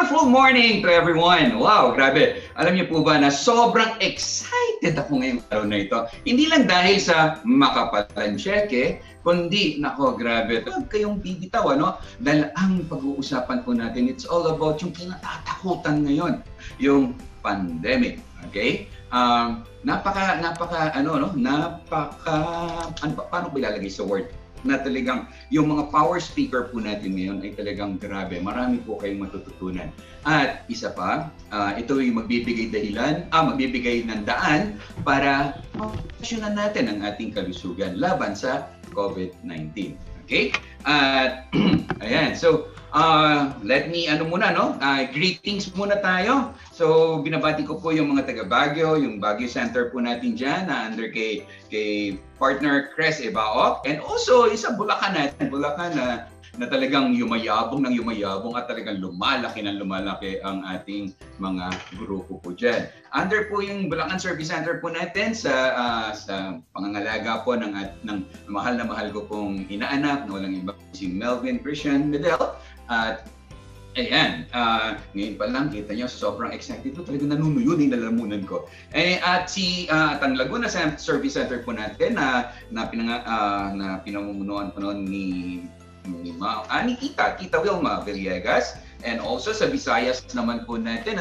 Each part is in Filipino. Wonderful morning to everyone! Wow, grabe! Alam niyo po ba na sobrang excited ako ngayong araw na ito. Hindi lang dahil sa makapalan cheque, kundi, nako, grabe. Huwag kayong bibitaw, ano? Dahil ang pag-uusapan po natin, it's all about yung kinatatakutan ngayon, yung pandemic. Okay? Paano ba ilalagay sa word? Na talagang yung mga power speaker po natin ngayon ay talagang grabe. Marami po kayong matututunan. At isa pa, ito yung magbibigay ng daan para mapasyunan natin ang ating kalusugan laban sa COVID-19. Okay? At ayan, so let me greetings muna tayo. So binabati ko po yung mga taga Baguio, yung Baguio Center po natin dyan na under kay partner Chris Ebaok, and also isa Bulacan natin, Bulacan na talagang yumayabong ng yumayabong at talagang lumalaki ng lumalaki ang ating mga grupo po dyan. Under po yung Bulacan Service Center po natin sa pangangalaga po ng mahal na mahal ko pong inaanak na walang iba si Melvin Christian Medel. At ayan, ngayon pa lang, kita nyo, sobrang excited po. Talagang nanunuyo yung lalamunan ko. At ang Laguna Service Center po natin na pinamumunuan po noon ni Tita Wilma Villegas, and also sa Visayas naman po natin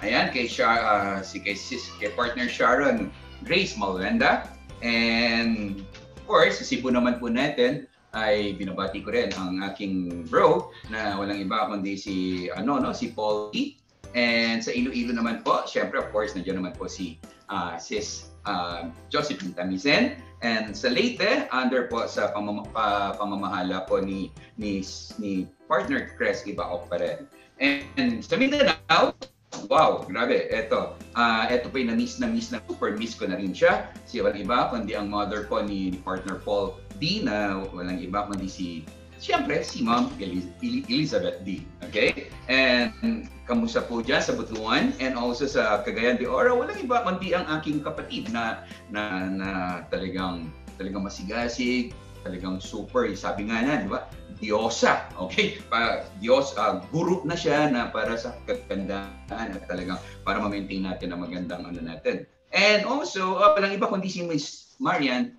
kay partner Sharon Grace Maluenda, and of course sa Cebu naman po natin ay binabati ko rin ang aking bro na walang iba kundi si Paul D, and sa Iloilo naman po syempre of course nandiyan naman po si Josephine Tamisen, and sa Leyte under po sa pamamahala po ni partner Chris Ebaok pa rin. And sa Mindanao, wow, grabe, ito po yung na super miss ko na rin siya. Si walang iba kundi ang mother po ni partner Paul D na walang iba kundi si Ma'am Elizabeth D. Okay? And kamusta po dyan sa Butuan and also sa Cagayan de Oro, walang iba kundi ang aking kapatid na talagang masigasig, talagang super, sabi nga na, di ba? Diyosa, okay? Guru na siya na para sa kagandaan at talagang para ma-maintain natin ang magandang natin. And also, walang iba kundi si Miss Marian,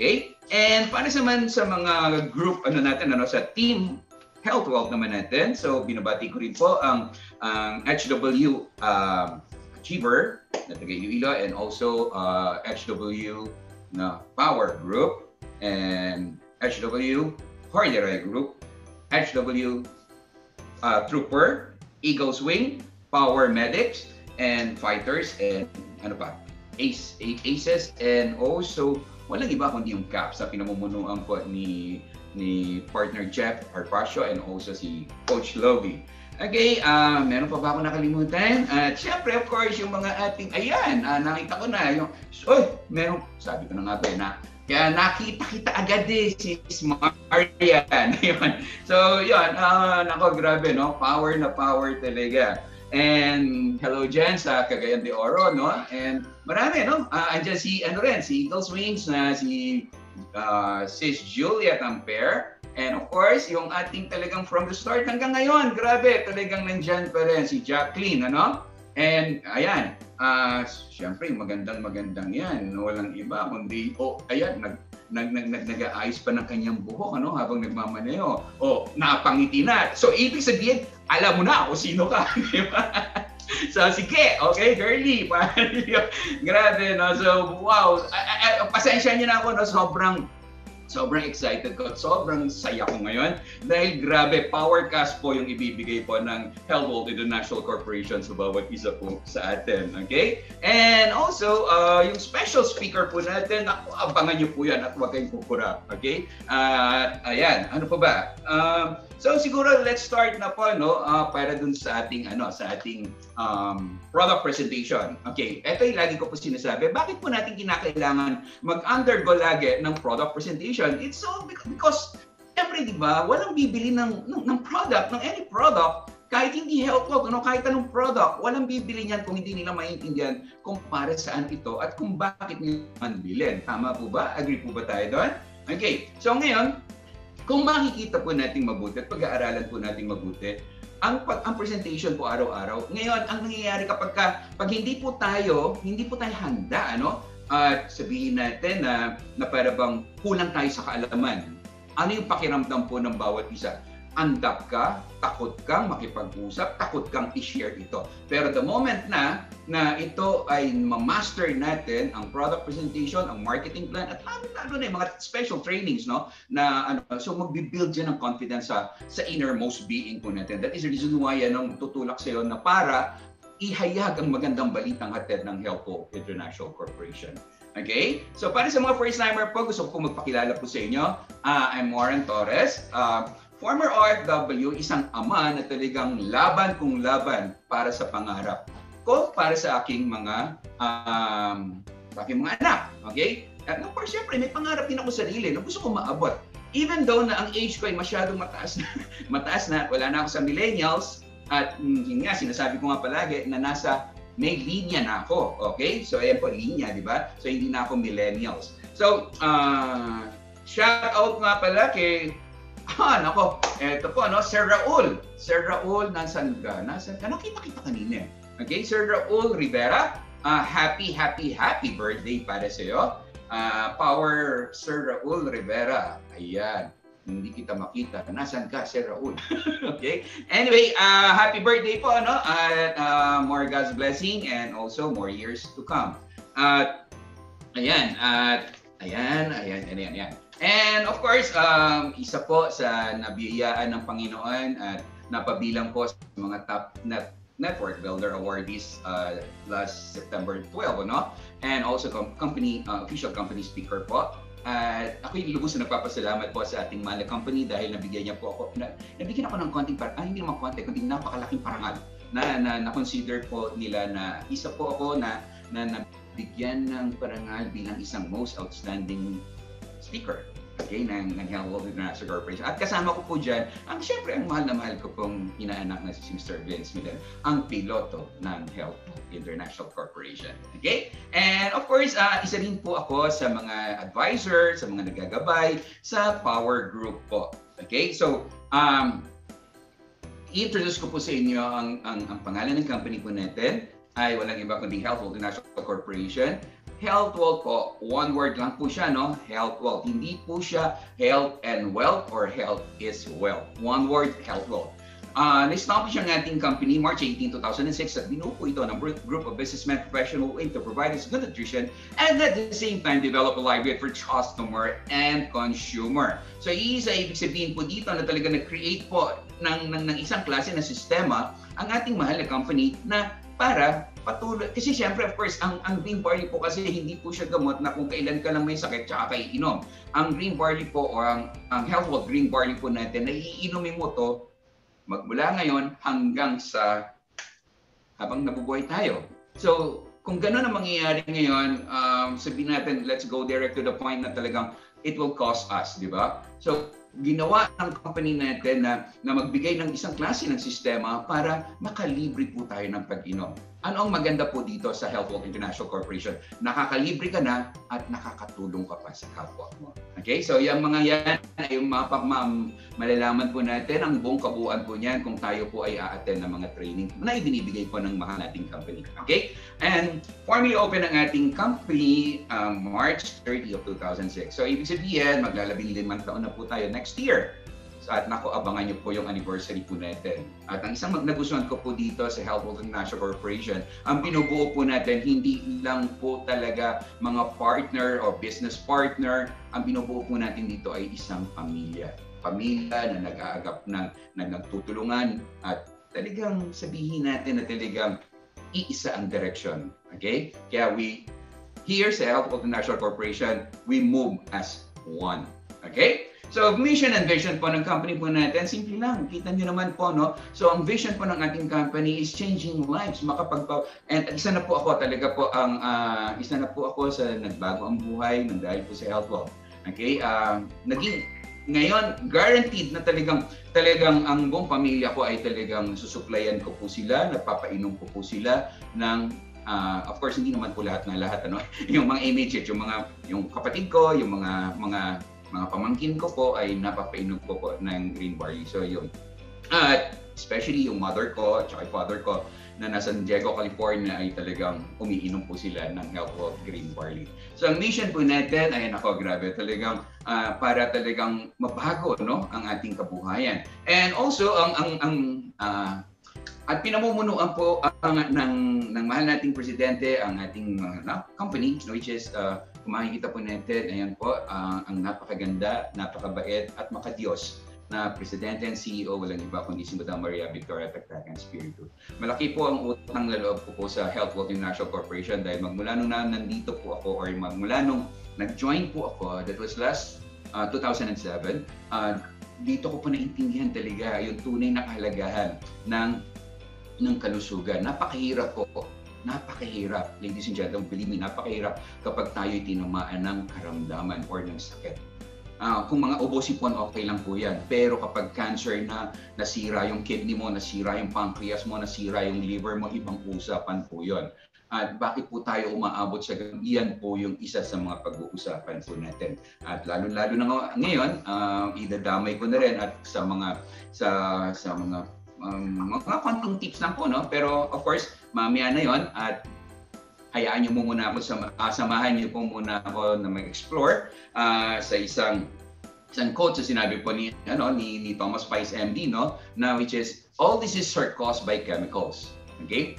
okay? And para naman sa mga group sa team HealthWealth naman natin. So binabati ko rin po ang HW Achiever na taga Iloilo, and also HW na Power Group, and HW Horderay Group, HW Trooper, Eagles Wing, Power Medics, and Fighters, and ACES, and also walang iba kundi yung CAPS na pinamumunuan po ni partner Jeff Arpasio, and also si Coach Lovie. Okay, meron pa ba ako nakalimutan? At syempre, of course, yung mga ating, nakita ko na yung, meron, sabi ko na nga tayo na, kaya nakita-kita agad si Marian. So, yun, nako, grabe, no? Power na power talaga. And hello dyan sa Cagayan de Oro, no? And marami, no? Andyan si Eagles Wings na si Sis Julia Tamper. And of course, yung ating talagang from the start hanggang ngayon, grabe, talagang nandyan pa rin si Jacqueline, ano? And ayan, syempre magandang-magandang yan. Walang iba kundi, nag-aayos pa ng kanyang buhok habang nagmamaneho. Napangiti na. So, ibig sabihin, alam mo na kung sino ka, di ba? So, sige, okay, girly. Grabe, no? So, wow. Pasensya niyo na ako, no? Sobrang excited ko. Sobrang saya ko ngayon. Dahil grabe, powercast po yung ibibigay po ng Health World and Natural Corporation sa bawat isa po sa atin. Okay? And also, yung special speaker po natin, abangan niyo po yan at huwag kayong kukura. Okay? Ayan, ano pa ba? So siguro let's start na po para dun sa ating product presentation. Okay, ito yung lagi ko po sinasabi. Bakit po natin kinakailangan mag-undergo lagi ng product presentation? It's all because syempre, di ba, walang bibili ng product, ng any product, kahit hindi HealthWealth, kahit anong product, walang bibili niyan kung hindi nila maintindihan kung para saan ito at kung bakit nilang bilhin. Tama po ba? Agree po ba tayo doon? Okay, so ngayon, kung makikita po nating mabuti at pag-aaralan po nating mabuti, ang presentation po araw-araw. Ngayon, ang nangyayari kapag pag hindi po tayo handa, ano? At sabihin natin na para bang kulang tayo sa kaalaman. Ano yung pakiramdam po ng bawat isa? Andap ka, takot kang makipag-usap, takot kang i-share ito. Pero the moment na ito ay ma-master natin, ang product presentation, ang marketing plan, at lalo na yung mga special trainings, no? So magbibuild yan ng confidence sa innermost being po natin. That is the reason why yan ang tutulak sa'yo na para ihayag ang magandang balitang hatid ng HealthWealth International Corporation. Okay? So para sa mga first-timer po, gusto ko magpakilala po sa inyo. I'm Warren Torres. Former OFW, isang ama na talagang laban kung laban para sa pangarap ko, para sa aking mga anak. Okay? At of course, syempre, may pangarap din ako sarili na gusto ko maabot. Even though na ang age ko ay masyadong mataas na, wala na ako sa millennials, at yun nga, sinasabi ko nga palagi na may linya na ako. Okay? So, ayan po, linya, di ba? So, hindi na ako millennials. So, shout out nga pala kay nako, eto po, no? Sir Raul. Sir Raul, nasan ka? Nakita kanina. Okay, Sir Raul Rivera, happy birthday para sa'yo. Power Sir Raul Rivera. Ayan, hindi kita makita. Nasan ka, Sir Raul? Okay, anyway, happy birthday po, no? At more God's blessing and also more years to come. Ayan. And of course, isa po sa nabiyayaan ng Panginoon at napabilang po sa mga top network builder awardees last September 12, no? And also company official company speaker po. At ako'y lubos na nagpapasalamat po sa ating mahal na company dahil nabigyan ako ng kundi napakalaking parangal na consider po nila na isa po ako na nabigyan ng parangal bilang isang most outstanding speaker, okay, ng HealthWealth International Corporation. At kasama ko po dyan, siyempre, ang mahal na mahal ko pong inaanak na si Mr. Vince Miller, ang piloto ng HealthWealth International Corporation. Okay? And of course, isa din po ako sa mga advisor, sa mga nagagabay, sa Power Group po. Okay? So, i-introduce ko po sa inyo ang pangalan ng company po natin ay walang iba kundi HealthWealth International Corporation. HealthWealth po, one word lang po siya, no? HealthWealth. Hindi po siya health and wealth or health is wealth. One word, HealthWealth. Na-establish ang ating company March 18, 2006 at binuo po ito ng group of businessmen professional aim to provide us good nutrition and at the same time develop a livelihood for customer and consumer. So ibig sabihin po dito na talaga nag-create po ng isang klase na sistema ang ating mahal na company na para patuloy. Kasi siyempre, of course, ang green barley po kasi hindi po siya gamot na kung kailan ka lang may sakit tsaka kayo inom. Ang green barley po o ang HealthWealth green barley po natin, naiinomin mo to magmula ngayon hanggang sa habang nabubuhay tayo. So, kung gano'n ang mangyayari ngayon, sabihin natin, let's go direct to the point na talagang it will cost us, di ba? So, ginawa ng company natin na magbigay ng isang klase ng sistema para makalibre po tayo ng pag-inom. Ano ang maganda po dito sa HealthWealth International Corporation? Nakakalibre ka na at nakakatulong ka pa sa kapwa mo. Okay? So yung mga yan ay malalaman po natin ang buong kabuuan po niyan kung tayo po ay a-attend ng mga training na ibinibigay po ng mahal nating company. Okay? And formally open ang ating company March 30 of 2006. So ibig sabihin, maglalabing-limang taon na po tayo next year. So, at naku, abangan nyo po yung anniversary po natin. At ang isang nagustuhan ko po dito sa HealthWealth International Corporation, ang binubuo po natin, hindi lang po talaga mga partner o business partner, ang binubuo po natin dito ay isang pamilya. Pamilya na nag-aagap na nagtutulungan at talagang sabihin natin na talagang iisa ang direction. Okay? Kaya here sa HealthWealth International Corporation, we move as one. Okay? So, mission and vision po ng company po natin, simple lang, kita nyo naman po, no? So, ang vision po ng ating company is changing lives, and isa na po ako sa nagbago ang buhay ng dahil po sa HealthWealth. Okay? Ngayon, guaranteed na talagang ang buong pamilya ko ay talagang susuplayan ko po sila, napapainom ko po sila ng of course, hindi naman po lahat, ano? Yung mga immediate, yung kapatid ko, yung mga pamangkin ko po ay napapainom ko po ng green barley. So, yun. At especially yung mother ko at yung father ko na nasa San Diego, California, ay talagang umiinom po sila ng HealthWealth Green Barley. So ang mission po natin, ayan ako, grabe, talagang para talagang mabago, no, ang ating kabuhayan. And also, at pinamumunuan po ng mahal nating presidente ang ating company, which is, kung makikita po natin, ayan po, ang napakaganda, napakabait at makadiyos na presidente and CEO, walang iba kundi si Madam Maria Victoria Taktakan Spiritu. Malaki po ang utang na loob ko po sa HealthWealth International Corporation dahil magmula nung nandito po ako or magmula nung nag-join po ako, that was last 2007, dito ko po naintindihan talaga yung tunay na kahalagahan ng kalusugan. Napakahirap po. Napakahirap. Ladies and gentlemen, believe me, napakahirap kapag tayo'y tinamaan ng karamdaman or ng sakit. Kung mga obosipon, okay lang po yan. Pero kapag cancer na, nasira yung kidney mo, nasira yung pancreas mo, nasira yung liver mo, ibang usapan po yun. At bakit po tayo umaabot sa ganyan? Iyan po yung isa sa mga pag-uusapan po natin. At lalo-lalo na ngayon, idadamay ko na rin at sa mga konting tips lang po, no? Pero of course, mamaya na yon at hayaan niyo muna ako, samahan niyo po muna ako na mag-explore sa isang quote sa sinabi po ni Thomas Pais MD, no? Na which is, all diseases are caused by chemicals. Okay?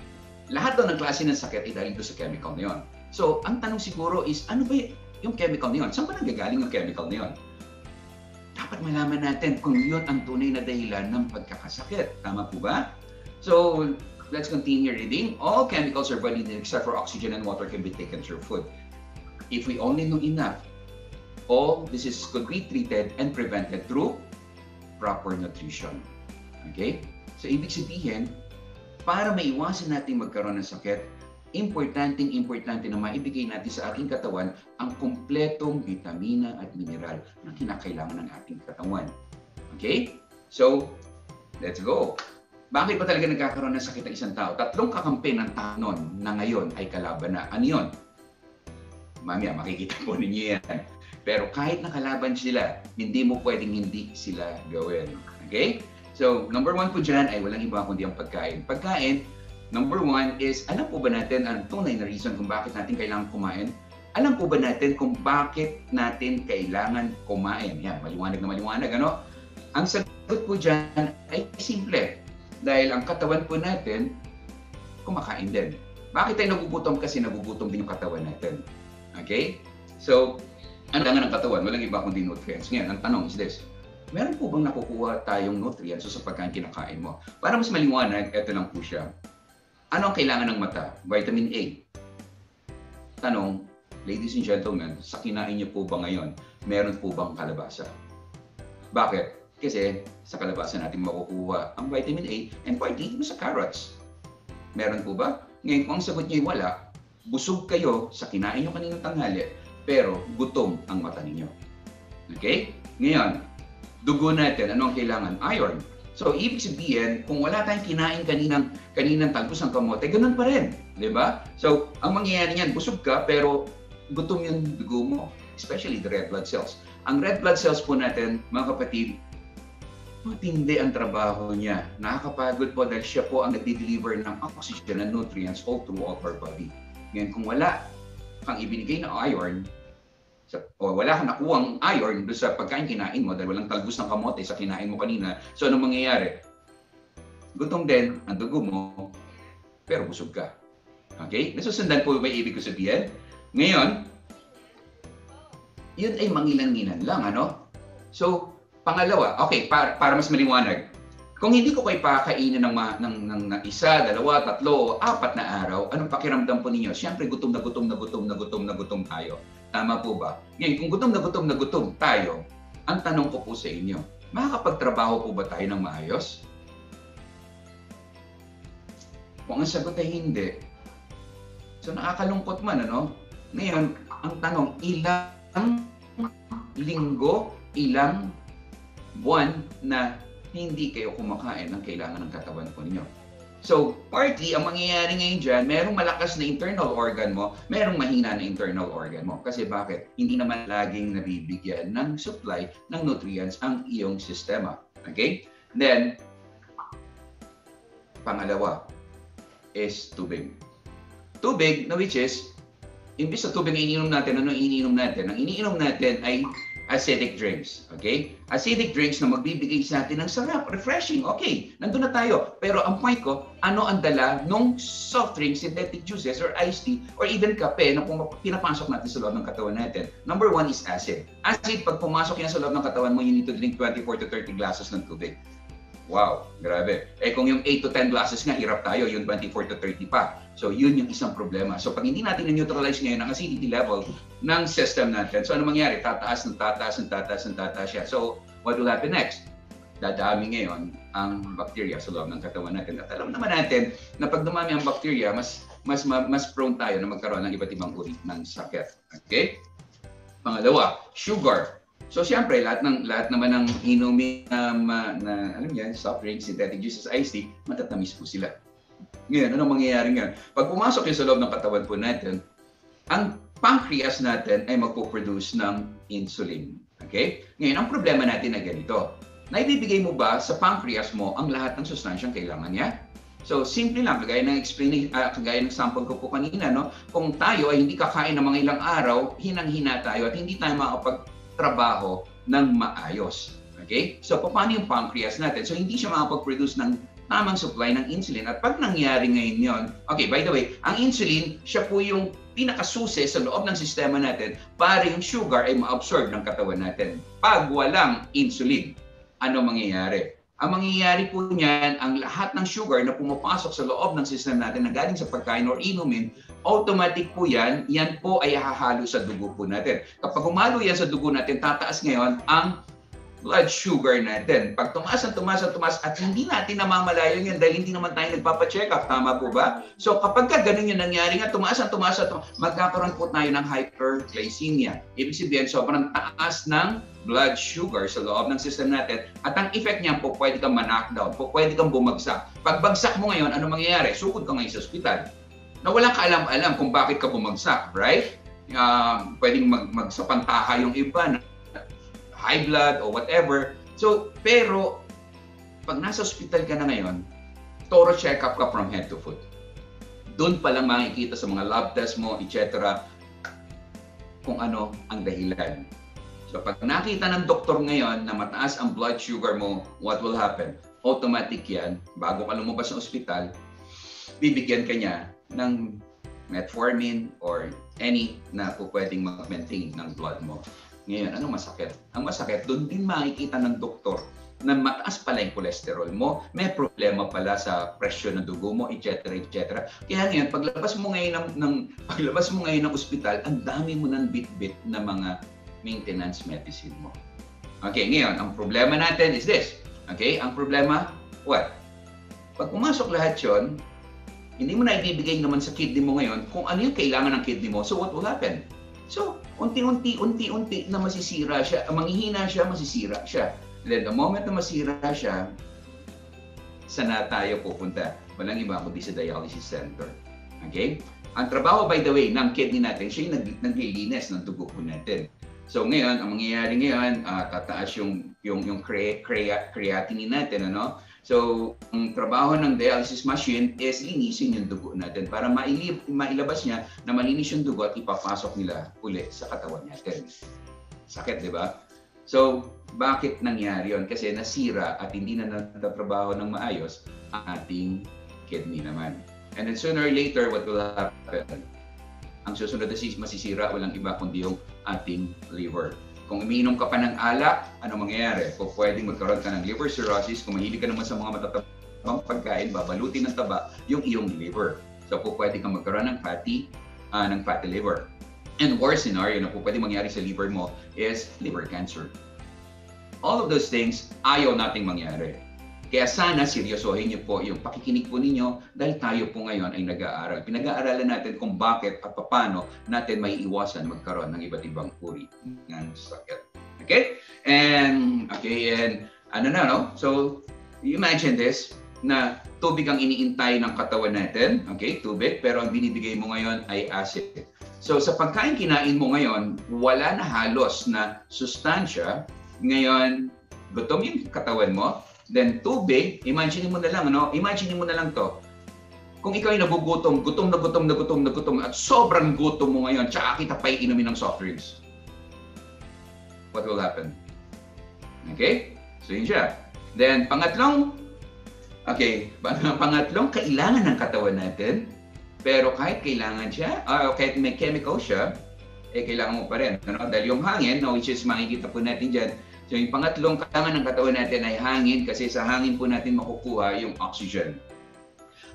Lahat daw ng klase ng sakit ay dahil doon sa chemical na yun. So, ang tanong siguro is, ano ba yung chemical na yun? Saan ba nanggagaling yung chemical na yun? Dapat malaman natin kung yun ang tunay na dahilan ng pagkakasakit. Tama po ba? So, let's continue reading. All chemicals are valid except for oxygen and water can be taken through food. If we only knew enough, all diseases could be treated and prevented through proper nutrition. Okay? So, ibig sabihin, para maiwasan natin magkaroon ng sakit, importante na maibigay natin sa ating katawan ang kumpletong vitamina at mineral na kinakailangan ng ating katawan. Okay? So, let's go. Bakit ba talaga nagkakaroon ng sakit ang isang tao? Tatlong kakampi ng tanon na ngayon ay kalaban na. Ano yun? Mamaya, makikita po ninyo yan. Pero kahit nakalaban sila, hindi mo pwedeng hindi sila gawin. Okay? So, number one po dyan ay walang iba kundi ang pagkain. Pagkain, number one is, alam po ba natin ang tunay na reason kung bakit natin kailangan kumain? Alam po ba natin kung bakit natin kailangan kumain? Yan, maliwanag na maliwanag, ano? Ang sagot po dyan ay simple. Dahil ang katawan po natin, kumakain din. Bakit tayo nagugutom? Kasi nagugutom din yung katawan natin. Okay? So, ano lang ang katawan? Walang iba kundi nutrients. Ngayon, ang tanong is this. Meron po bang nakukuha tayong nutrients sa pagkain kinakain mo? Para mas maliwanag, eto lang po siya. Ano ang kailangan ng mata? Vitamin A. Tanong, ladies and gentlemen, sa kinain niyo po ba ngayon, meron po bang kalabasa? Bakit? Kasi sa kalabasa natin makukuha ang vitamin A and partly sa carrots. Meron po ba? Ngayon, kung ang sagot niyo wala, busog kayo sa kinain niyo kaninang tanghali, pero gutom ang mata ninyo. Okay? Ngayon, dugo natin, ano ang kailangan? Iron. So, ibig sabihin, kung wala tayong kinain kaninang talbos ng kamote, ganun pa rin. Diba? So, ang mangyayari niyan, busog ka, pero gutom yung dugo mo. Especially the red blood cells. Ang red blood cells po natin, mga kapatid, matindi ang trabaho niya. Nakakapagod po dahil siya po ang nagdi-deliver ng oxygen and nutrients all throughout our body. Ngayon, kung wala kang ibinigay na iron, o wala kang nakuwang iron doon sa pagkain kinain mo dahil walang talbos ng kamote sa kinain mo kanina. So, anong mangyayari? Gutom din ang dugo mo, pero busog ka. Okay? Nasusundan po may ibig ko sabihin. Ngayon, yun ay mangilan-ngilan lang, ano? So, pangalawa, okay, para mas maliwanag. Kung hindi ko kayo pakakainin ng isa, dalawa, tatlo, apat na araw, anong pakiramdam po ninyo? Siyempre, gutom tayo. Tama po ba? Ngayon, kung gutom tayo, ang tanong ko po sa inyo, makakapagtrabaho po ba tayo ng maayos? Kung ang sagot ay hindi, so nakakalungkot man, ano? Ngayon, ang tanong, ilang linggo, ilang buwan na hindi kayo kumakain ng kailangan ng katawan po ninyo? So, partly, ang mangyayari ngayon dyan, merong malakas na internal organ mo, merong mahina na internal organ mo. Kasi bakit? Hindi naman laging nabibigyan ng supply ng nutrients ang iyong sistema. Okay? Then, Pangalawa is tubig. Tubig na which is, imbis na tubig na iniinom natin, ano iniinom natin? Ang iniinom natin ay acidic drinks, okay? Acidic drinks na magbibigay sa atin ng sarap, refreshing, okay, nandun na tayo. Pero ang point ko, ano ang dala nung soft drinks, synthetic juices, or iced tea, or even kape na pinapasok natin sa loob ng katawan natin? Number one is acid. Acid, pag pumasok yan sa loob ng katawan mo, you need to drink 24 to 30 glasses ng tubig. Wow, grabe. Eh kung yung 8 to 10 glasses nga, hirap tayo, yung 24 to 30 pa. So yun yung isang problema. So pag hindi natin neutralize ngayon ang acidity level ng system natin, so ano mangyari? Tataas ng tataas ng tataas ng tataas siya. So what will happen next? Dadami ngayon ang bacteria sa loob ng katawan natin. At alam naman natin na pag dumami ang bacteria, mas prone tayo na magkaroon ng iba't ibang uri ng sakit. Okay? Pangalawa, sugar. So siyempre, lahat naman ng inumin na alam niya, soft drinks, synthetic juices, iced tea, matatamis po sila. Ngayon, anong mangyayari ngayon? Pag pumasok yung sa loob ng katawan po natin, ang pancreas natin ay magpo-produce ng insulin. Okay? Ngayon, ang problema natin ay ganito. Naibibigay mo ba sa pancreas mo ang lahat ng sustansyang kailangan niya? So, simple lang, kagaya ng sample ko po kanina, no? Kung tayo ay hindi kakain ng mga ilang araw, hinang-hina tayo at hindi tayo makapagtrabaho ng maayos. Okay? So, paano yung pancreas natin? So, hindi siya makapag-produce ng tamang supply ng insulin. At pag nangyari ngayon yun, okay, by the way, ang insulin, siya po yung pinakasusi sa loob ng sistema natin para yung sugar ay ma-absorb ng katawan natin. Pag walang insulin, ano mangyayari? Ang mangyayari po niyan, ang lahat ng sugar na pumapasok sa loob ng system natin na galing sa pagkain or inumin, automatic po yan po ay hahalo sa dugo po natin. Kapag humalo yan sa dugo natin, tataas ngayon ang blood sugar natin. Pag tumaas at hindi natin namamalayan yan dahil hindi naman tayo nagpapacheck up, tama po ba? So kapag ka ganun yung nangyari nga, tumaas, magkakaroon po tayo ng hyperglycemia. Ibig sabihin, sobrang taas ng blood sugar sa loob ng system natin at ang effect niya po, pwede kang ma-knockdown, po pwede kang bumagsak. Pag bagsak mo ngayon, ano mangyayari? Sukod ka ngayon sa ospital na walang kaalam-alam kung bakit ka bumagsak, right? Pwedeng magsapantaha yung iba na high blood or whatever. So, pero pag nasa ospital ka na ngayon, thorough check-up ka from head to foot. Doon pa lang makikita sa mga lab test mo, etc. kung ano ang dahilan. So pag nakita ng doktor ngayon na mataas ang blood sugar mo, what will happen? Automatic yan, bago ka lumabas ng ospital, bibigyan ka niya ng metformin or any na pwedeng mag-maintain ng blood mo. Ngayon, ano masakit? Ang masakit, doon din makikita ng doktor na mataas pala yung cholesterol mo, may problema pala sa presyon ng dugo mo, etc. etc. Kaya ngayon, paglabas mo ngayon ng ospital, ang dami mo ng bit-bit na mga maintenance medicine mo. Okay, ngayon, ang problema natin is this. Okay, ang problema, what? Pag pumasok lahat yun, hindi mo na ibibigay naman sa kidney mo ngayon kung ano yung kailangan ng kidney mo. So, what will happen? So, unti-unti na masisira siya. Manghihina siya, masisira siya. And then, the moment na masira siya, sana tayo pupunta? Walang iba kundi sa dialysis center. Okay? Ang trabaho, by the way, ng kidney natin, siya yung naglilinis ng dugo po natin. So ngayon, ang mangyayari ngayon, tataas yung creatinine natin, ano? So, ang trabaho ng dialysis machine is linisin yung dugo natin para mailabas niya na malinis yung dugo at ipapasok nila ulit sa katawan natin. Sakit, di ba? So, bakit nangyari yun? Kasi nasira at hindi na natatrabaho ng maayos ang ating kidney naman. And then sooner or later, what will happen? Ang susunod na masisira, walang iba kundi yung ating liver. Kung umiinom ka pa ng alak, ano mangyayari? Kung pwedeng magkaroon ka ng liver cirrhosis, kung mahilig ka naman sa mga matatabang pagkain, babalutin ng taba yung iyong liver. So po pwede kang magkaroon ng fatty liver. And worst scenario na po pwede mangyari sa liver mo is liver cancer. All of those things, ayaw nating mangyari. Kaya sana seryosohin niyo po yung pakikinig po ninyo dahil tayo po ngayon ay nag-aaral. Pinag-aaralan natin kung bakit at paano natin may iwasan magkaroon ng iba't ibang uri ng sakit. Okay? And ano na, no? So, you imagine this, na tubig ang iniintay ng katawan natin. Okay? Tubig. Pero ang binibigay mo ngayon ay acid. So, sa pagkain kinain mo ngayon, wala na halos na sustansya. Ngayon, gutom yung katawan mo. Then tubig, imagine mo na lang, ano? Imagine mo na lang to. Kung ikaw ay nagugutom, gutom, at sobrang gutom mo ngayon, tsaka kita pa inumin ng soft drinks. What will happen? Okay? So yun siya. Then pangatlong, okay, pangatlong, kailangan ng katawan natin. Pero kahit kailangan siya, kahit may chemical siya, eh kailangan mo pa rin. Ano? Dahil yung hangin, which is makikita po natin dyan, so yung pangatlong, kailangan ng katawan natin ay hangin kasi sa hangin po natin makukuha yung oxygen.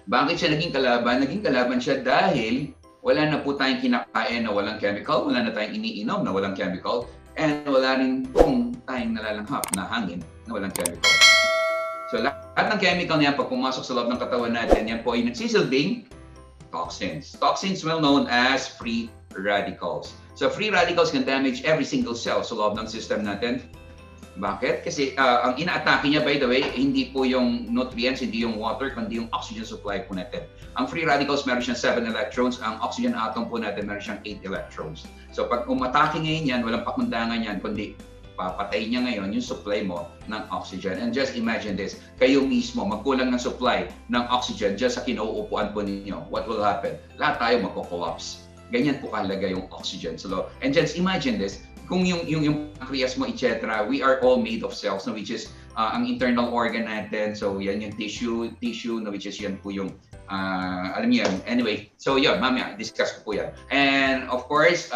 Bakit siya naging kalaban? Naging kalaban siya dahil wala na po tayong kinakain na walang chemical, wala na tayong iniinom na walang chemical, and wala rin pong tayong nalalanghap na hangin na walang chemical. So lahat ng chemical niyan pag pumasok sa loob ng katawan natin, yan po ay nagsisilbing toxins. Toxins well known as free radicals. So free radicals can damage every single cell sa loob ng system natin. Bakit? Kasi ang inaatake niya, by the way, hindi po yung nutrients, hindi yung water, kundi yung oxygen supply po natin. Ang free radicals, meron siyang 7 electrons. Ang oxygen atom po natin, meron siyang 8 electrons. So pag umatake ngayon yan, walang pakundangan yan, kundi papatay niya ngayon yung supply mo ng oxygen. And just imagine this, kayo mismo magkulang ng supply ng oxygen just sa kinauupuan po ninyo. What will happen? Lahat tayo magko-collapse. Ganyan po kahalaga yung oxygen. So, and just imagine this, kung yung pancreas mo, etc., we are all made of cells, no, which is ang internal organ natin. So yan yung tissue, no, which is yan po yung, alam niyo yan. Anyway, so yun, mamaya, discuss ko po yan. And of course,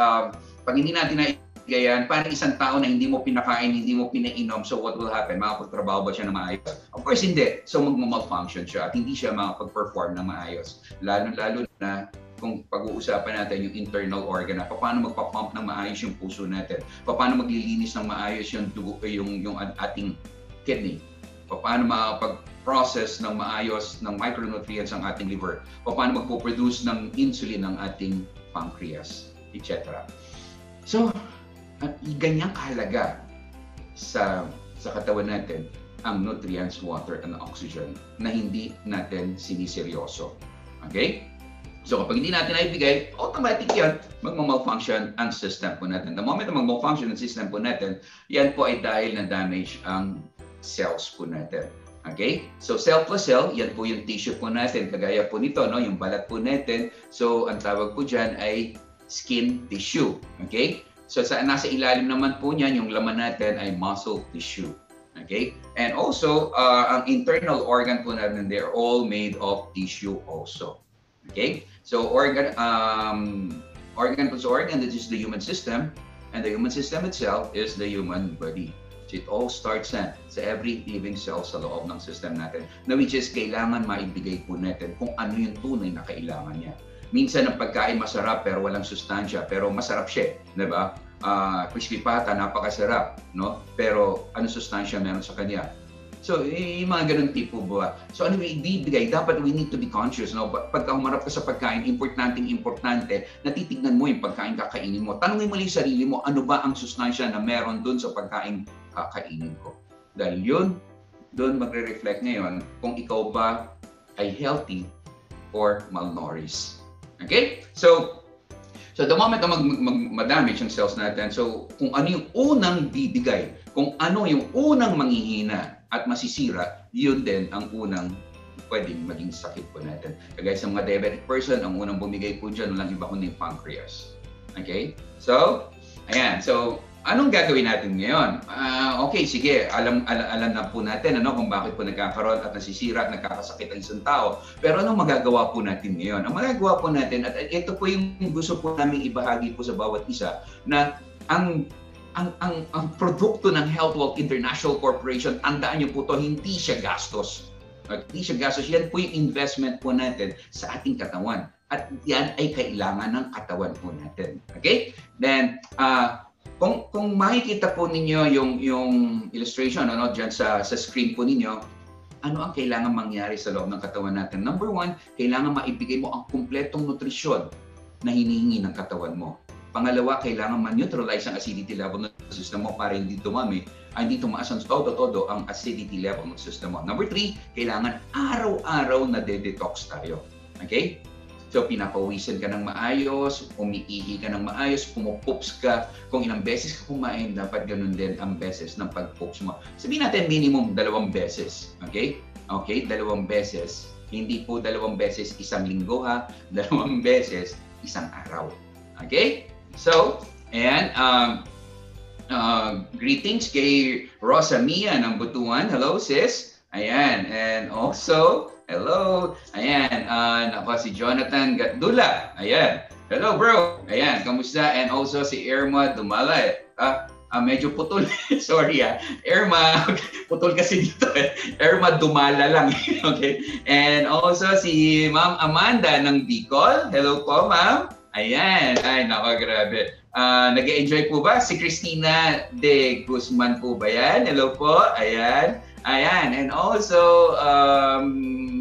pag hindi natin naibigay yan, parang isang tao na hindi mo pinakain, hindi mo pinainom, so what will happen? Makapagtrabaho ba siya na maayos? Of course, hindi. So magmamalfunction siya at hindi siya makapag-perform na maayos. Lalo na kung pag-uusapan natin yung internal organ na paano magpapump ng maayos yung puso natin, paano maglilinis ng maayos yung dugo, yung ating kidney, paano makapag-process ng maayos ng micronutrients ang ating liver, paano magpo-produce ng insulin ng ating pancreas, etc. So, ganyang kahalaga sa katawan natin ang nutrients, water, and oxygen na hindi natin siniseryoso. Okay? So kapag hindi natin naibigay, automatic yan, magmamalfunction ang system po natin. The moment na magmalfunction ang system po natin, yan po ay dahil na damage ang cells po natin. Okay? So cell plus cell, yan po yung tissue po natin. Kagaya po nito, no? Yung balat po natin. So ang tawag po dyan ay skin tissue. Okay? So nasa ilalim naman po niyan, yung laman natin ay muscle tissue. Okay? And also, ang internal organ po natin, they're all made of tissue also. Okay? So organ, this is the human system, and the human system itself is the human body. So it all starts sa every living cell sa loob ng system natin, na which is kailangan maibigay po natin kung ano yung tunay na kailangan niya. Minsan ang pagkain masarap pero walang sustansya, pero masarap siya, di ba? Crispy pata, napakasarap, no? Pero ano sustansya meron sa kanya? So, yung mga ganun tipo ba? So, ano yung ibibigay? Dapat we need to be conscious, no? Pagka humarap ka sa pagkain, importante, natitignan mo yung pagkain kakainin mo. Tanungin mo yung sarili mo, ano ba ang sustansya na meron dun sa pagkain kakainin ko? Dahil yun, dun magre-reflect ngayon kung ikaw ba ay healthy or malnourished. Okay? So the moment na mag-damage ang cells natin, so kung ano yung unang bibigay, kung ano yung unang manghihina, at masisira, yun din ang unang pwedeng maging sakit po natin. Kagaya sa mga diabetic person, ang unang bumigay po dyan, walang iba kundi yung pancreas. Okay? So, ayan. So, anong gagawin natin ngayon? Okay, sige. Alam na po natin, ano, kung bakit po nagkakaroon at nasisira at nagkakasakit ang isang tao. Pero anong magagawa po natin ngayon? Ang magagawa po natin, at ito po yung gusto po namin ibahagi po sa bawat isa, na ang produkto ng HealthWealth International Corporation, tandaan niyo po to, hindi siya gastos. Hindi siya gastos. Yan po yung investment po natin sa ating katawan. At yan ay kailangan ng katawan po natin. Okay? Then, kung makikita po ninyo yung illustration, ano, dyan sa screen po ninyo, ano ang kailangan mangyari sa loob ng katawan natin? Number one, kailangan maibigay mo ang kumpletong nutrisyon na hinihingi ng katawan mo. Pangalawa, kailangan man-neutralize ang acidity level ng system mo para hindi dumami, hindi tumaas ang todo-todo ang acidity level ng system mo. Number 3, kailangan araw-araw na de-detox tayo. Okay? So, pinapawisan ka ng maayos, umiihi ka ng maayos, pumupops ka. Kung ilang beses ka kumain, dapat ganun din ang beses ng pagpops mo. Sabihin natin minimum 2 beses. Okay? Okay, 2 beses. Hindi po 2 beses isang linggo ha, 2 beses isang araw. Okay? So, and greetings kay Rosamia ng Butuan. Hello, sis. Ayan. And also, hello. Ayan. Nako, si Jonathan Gatdula. Ayan. Hello, bro. Ayan. Kamusta? And also si Irma Dumala. Medyo putol. Sorry, ah. Irma. Putol kasi dito eh. Irma Dumala lang. Okay. And also si Ma'am Amanda ng Bicol. Hello po, ma'am. Ayan. Ay, nako, grabe. Nag-enjoy po ba? Si Christina de Guzman po ba yan? Hello po. Ayan. Ayan. And also,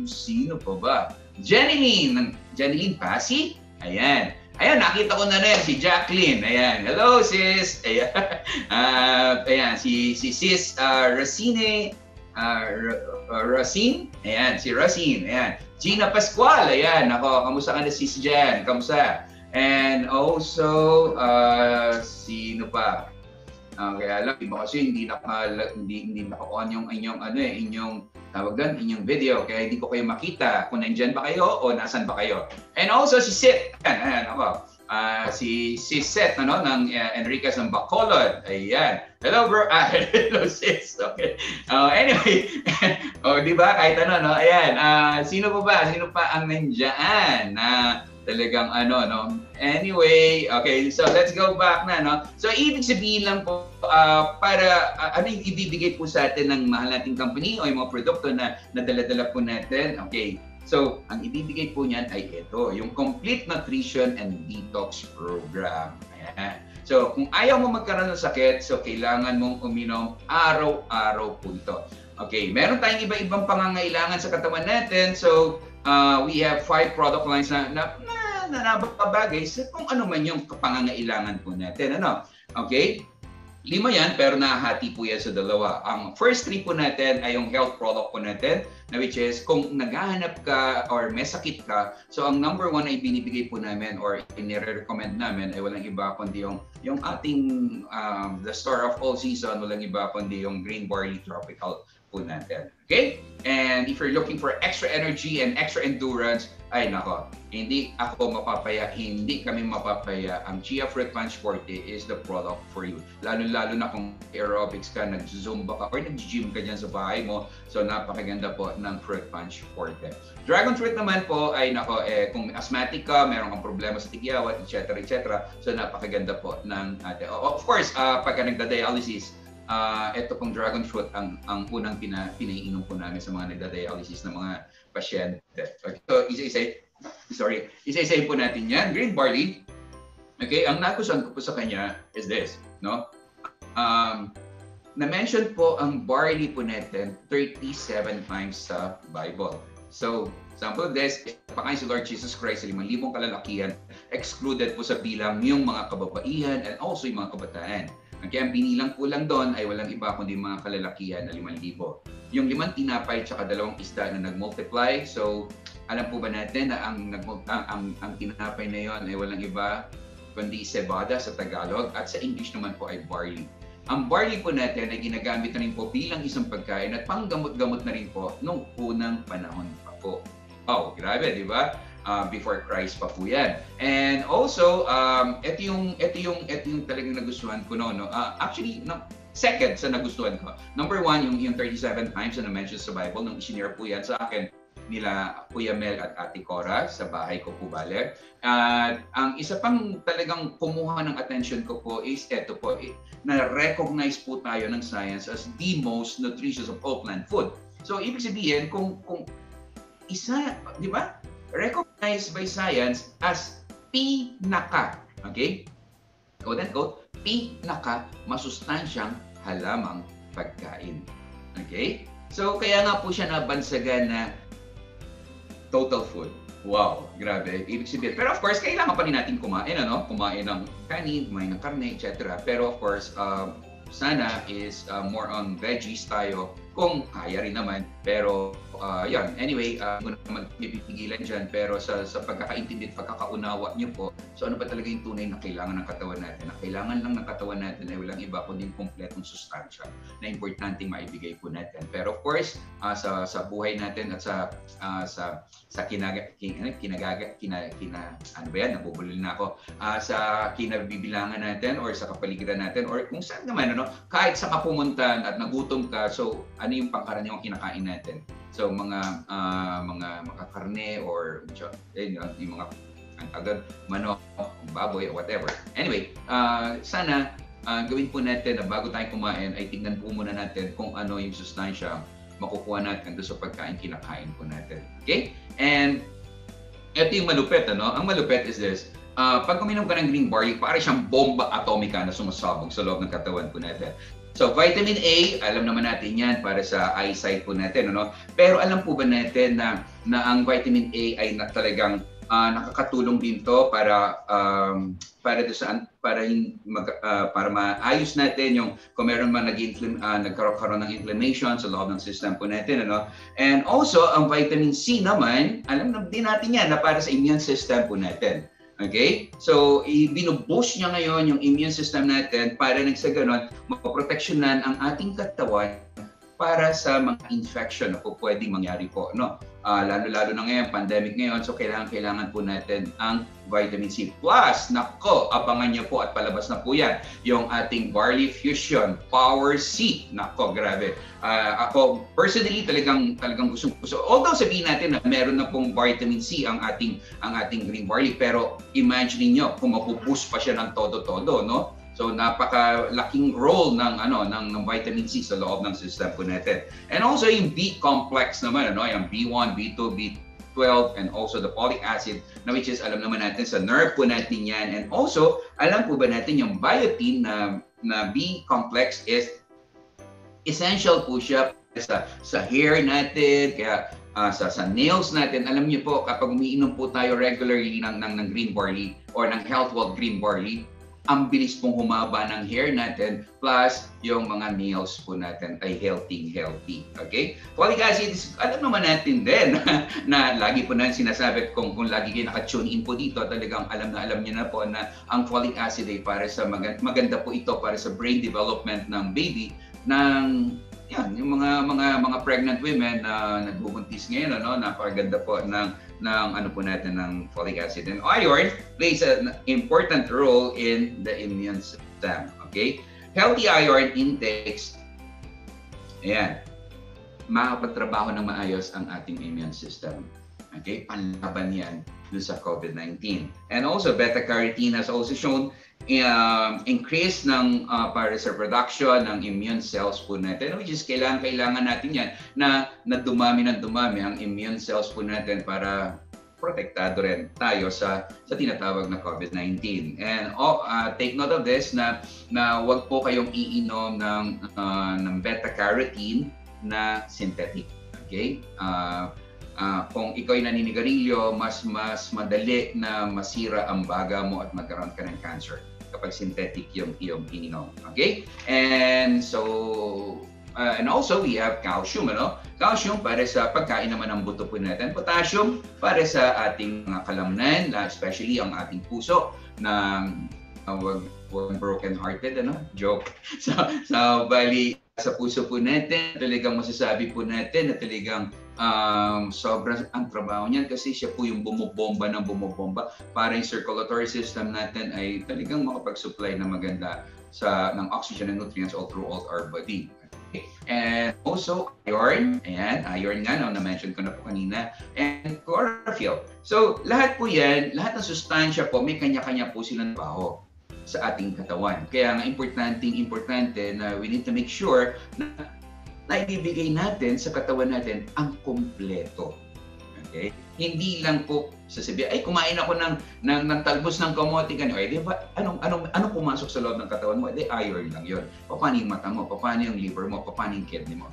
sino po ba? Jeneline. Jeneline Pasi? Ayan. Ayan. Nakita ko na rin. Si Jacqueline. Ayan. Hello, sis. Ayan. Ayan. Si sis Racine. Racine. Ayan. Si Racine. Ayan. Gina Pascual. Ayan. Ako. Kamusta ka na, sis Jen? Kamusta? And also, sino pa? Kaya lang, iba kasi hindi naka-on yung inyong, tawag doon, inyong video. Kaya hindi ko kayo makita kung nandyan ba kayo o nasan ba kayo. And also, si Seth. Ayan, ako. Si Seth, ano, ng Enriquez ng Bacolod. Ayan. Hello, bro. Hello, sis. Okay. Anyway. O, oh, di ba? Kahit ano, no? Ayan. Sino pa ba? Sino pa ang nandyan? Talagang ano, no? Anyway, okay, so let's go back na, no? So, ibig sabihin lang po, para ano yung ibibigay po sa atin ng mahal nating company o yung mga produkto na nadala-dala po natin, okay? So, ang ibibigay po niyan ay ito, yung Complete Nutrition and Detox Program. Ayan. So, kung ayaw mo magkaroon ng sakit, so kailangan mong uminom araw-araw po ito. Okay, meron tayong iba-ibang pangangailangan sa katawan natin, so we have 5 product lines na nababagay sa kung ano man yung pangangailangan po natin. Ano? Okay? 5 yan, pero nahati po yan sa 2. Ang first 3 po natin ay yung health product po natin, na which is kung naghahanap ka or may sakit ka, so ang number 1 ay binibigay po namin or inire-recommend namin ay walang iba kundi yung ating the star of all season, walang iba kundi yung Green Barley Tropical po natin. Okay? And if you're looking for extra energy and extra endurance, ay nako, hindi ako mapapaya, hindi kami mapapaya. Ang Chia Fruit Punch Forte is the product for you. Lalo-lalo na kung aerobics ka, nag-zumba ka, or nag-gym ka dyan sa bahay mo. So, napakaganda po ng Fruit Punch Forte. Dragon Fruit naman po, ay nako, kung asthmatic ka, meron kang problema sa tigyawat, etc. etc. So, napakaganda po ng ate. Oh, of course, pagka nagda-dialysis, ito pong dragon fruit ang unang pinaiinom po namin sa mga nagda-dialysis na mga pasyente. Okay. So, isa-isahin po natin yan. Green barley, okay, ang nakusan ko po sa kanya is this, no? Na-mention po ang barley po natin 37 times sa Bible. So, example of this, pakain si Lord Jesus Christ sa 5,000 kalalakihan, excluded po sa bilang yung mga kababaihan and also yung mga kabataan. Okay, ang binilang po lang doon ay walang iba kundi mga kalalakihan na 5,000. Yung 5 tinapay tsaka 2 isda na nag-multiply. So, alam po ba natin na ang tinapay na yon ay walang iba kundi cebada sa Tagalog at sa English naman po ay barley. Ang barley po natin ay ginagamit na rin po bilang isang pagkain at panggamot-gamot na rin po nung unang panahon pa po. Oh, grabe, di ba? Before Christ pa po yan. And also, ito yung talagang nagustuhan ko noon. No? Actually, no, second sa nagustuhan ko. Number 1, yung 37 times na mention sa Bible, nung engineer po yan sa akin nila Kuya Mel at Ate Cora sa bahay ko po bale. At ang isa pang talagang kumuha ng attention ko po is eto po, na-recognize po tayo ng science as the most nutritious of all plant food. So, ibig sabihin, kung isa, di ba? Recognized by science as pinaka, okay? Quote unquote, pinaka masustansyang halamang pagkain. Okay? So, kaya nga po siya nabansagan na total food. Wow, grabe. Ibig sabihin. Pero of course, kailangan pa rin natin kumain, ano? Kumain ng kanin, kumain ng karne, etc. Pero of course, sana is more on veggies tayo kung kaya rin naman. Pero Yun, anyway, hindi ko naman pipigilan dyan, pero sa pagkakaintindi at pagkakaunawa niyo po, so ano ba talaga yung tunay na kailangan ng katawan natin? Na kailangan lang ng katawan natin ay walang iba kundi kompletong sustansya na importante maibigay po natin. Pero of course, sa buhay natin at sa kinabibilangan natin or sa kapaligiran natin or kung saan naman, ano, kahit sa kapumuntan at nagutom ka, so ano yung pangkaraniwang kinakain natin? So mga karne or yung mga agad, manok, baboy, or whatever. Anyway, sana gawin po natin na bago tayo kumain ay tingnan po muna natin kung ano yung sustansya makukuha natin doon sa pagkain kinakain po natin. Okay? And ito yung malupet, ano? Ang malupet is this. Pag kuminom ka ng green barley, parang siyang bomba atomika na sumasabog sa loob ng katawan po natin. So, vitamin A, alam naman natin yan para sa eyesight po natin, ano? Pero alam po ba natin na ang vitamin A ay talagang nakakatulong din to para maayos natin yung kung meron man nagkaroon ng inflammation sa loob ng system po natin, ano? And also, ang vitamin C naman, alam na din natin yan na para sa immune system po natin. Okay? So, binuboost niya ngayon yung immune system natin para nagsaganon, mapoproteksyonan ang ating katawan para sa mga infection na po pwedeng mangyari po, no? Lalo-lalo na ngayon, pandemic ngayon, so kailangan po natin ang vitamin C. Plus, nako, abangan niyo po at palabas na po yan, yung ating Barley Fusion Power C. Nako, grabe. Ako, personally, talagang gusto. Although sabihin natin na meron na pong vitamin C ang ating green barley, pero imagine niyo kung mapupush pa siya ng todo-todo, no? So napakalaking role ng vitamin C sa loob ng system po natin. And also yung B complex naman, ano, yung B1, B2, B12 and also the folic acid, na which is alam naman natin sa nerve po natin yan. And also, alam po ba natin yung biotin na B complex is essential po siya sa hair natin, kaya sa nails natin. Alam niyo po, kapag umiinom po tayo regularly ng green barley or ng HealthWealth green barley, ang bilis pong humaba ng hair natin, plus yung mga nails po natin ay healthy. Okay? Folic acid, alam naman natin din na lagi po na sinasabi kung lagi kayo nakatune in po dito, talagang alam niyo na po na ang folic acid ay para sa maganda po ito para sa brain development ng baby, yung mga pregnant women na nagbubuntis ngayon, ano, napakaganda po ng ano po natin ng folic acid. And iron plays an important role in the immune system. Okay? Healthy iron intakes, ayan, makapagtrabaho ng maayos ang ating immune system. Okay? Panlaban yan dun sa COVID-19. And also, beta-carotene has also shown increase para sa production ng immune cells po natin, which is kailangan natin yan na dumami ang immune cells po natin para protektado rin tayo sa tinatawag na COVID-19. And take note of this na wag po kayong iinom ng beta-carotene na synthetic. Okay? Kung ikaw ay naninigarilyo, mas madali na masira ang baga mo at magkaroon ka ng cancer kapag synthetic yung iyong ininom. Okay? And so, and also we have calcium, ano? Calcium para sa pagkain naman ng buto po natin. Potassium para sa ating mga kalamnan, especially ang ating puso na wag broken-hearted, ano? Joke. So, bali, sa puso po natin, talagang masasabi po natin na talagang sobrang ang trabaho niyan kasi siya po yung bumubomba para yung circulatory system natin ay talagang makapag-supply na maganda ng oxygen and nutrients all throughout our body. Okay. And also iron, ayan, iron nga, no, na-mention ko na po kanina, and chlorophyll. So lahat po yan, lahat ng sustansya po, may kanya-kanya po silang trabaho sa ating katawan. Kaya nga importante na we need to make sure na ibibigay natin sa katawan natin ang kompleto. Okay? Hindi lang po sasabihin, ay kumain ako ng talbos ng kamote ganun. Eh, di ba? Anong pumasok sa loob ng katawan mo? Eh, iron lang 'yon. Paano yung mata mo? Paano yung liver mo? Paano yung kidney mo?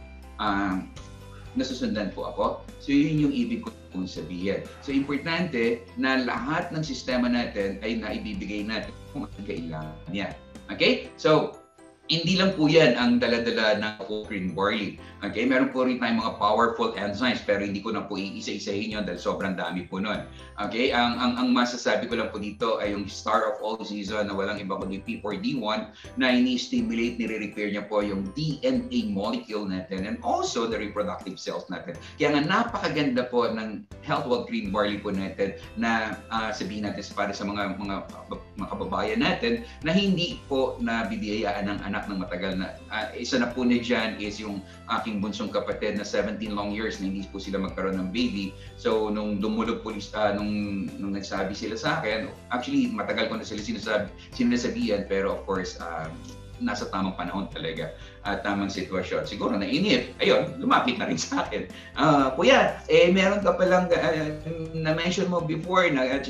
Nasusundan po ako. So, yun yung ibig ko pong sabihin. So, importante na lahat ng sistema natin ay naibibigay natin kung ang kailangan niya. Okay? So, Hindi lang po yan ang dala-dala ng green barley. Okay, meron po rin tayong mga powerful enzymes pero hindi ko na po iisa-isahin yun dahil sobrang dami po nun. Okay, ang masasabi ko lang po dito ay yung star of all season na walang iba kundi P4D1 na ini-stimulate, nire-repair niya po yung DNA molecule natin and also the reproductive cells natin. Kaya nga napakaganda po ng HealthWealth Green Barley po natin na sabihin natin para sa mga kababayan natin na hindi po nabibiyayaan ng anak ng matagal na. Isa na po na dyan is yung aking bunsong kapatid na 17 long years na hindi po sila magkaroon ng baby. So nung dumulog po, nung nagsabi sila sa akin, actually matagal ko na sila sinasabihan pero of course nasa tamang panahon talaga at tamang sitwasyon. Siguro na inip, ayun, lumapit na rin sa akin. Kuya, meron ka palang na-mention mo before na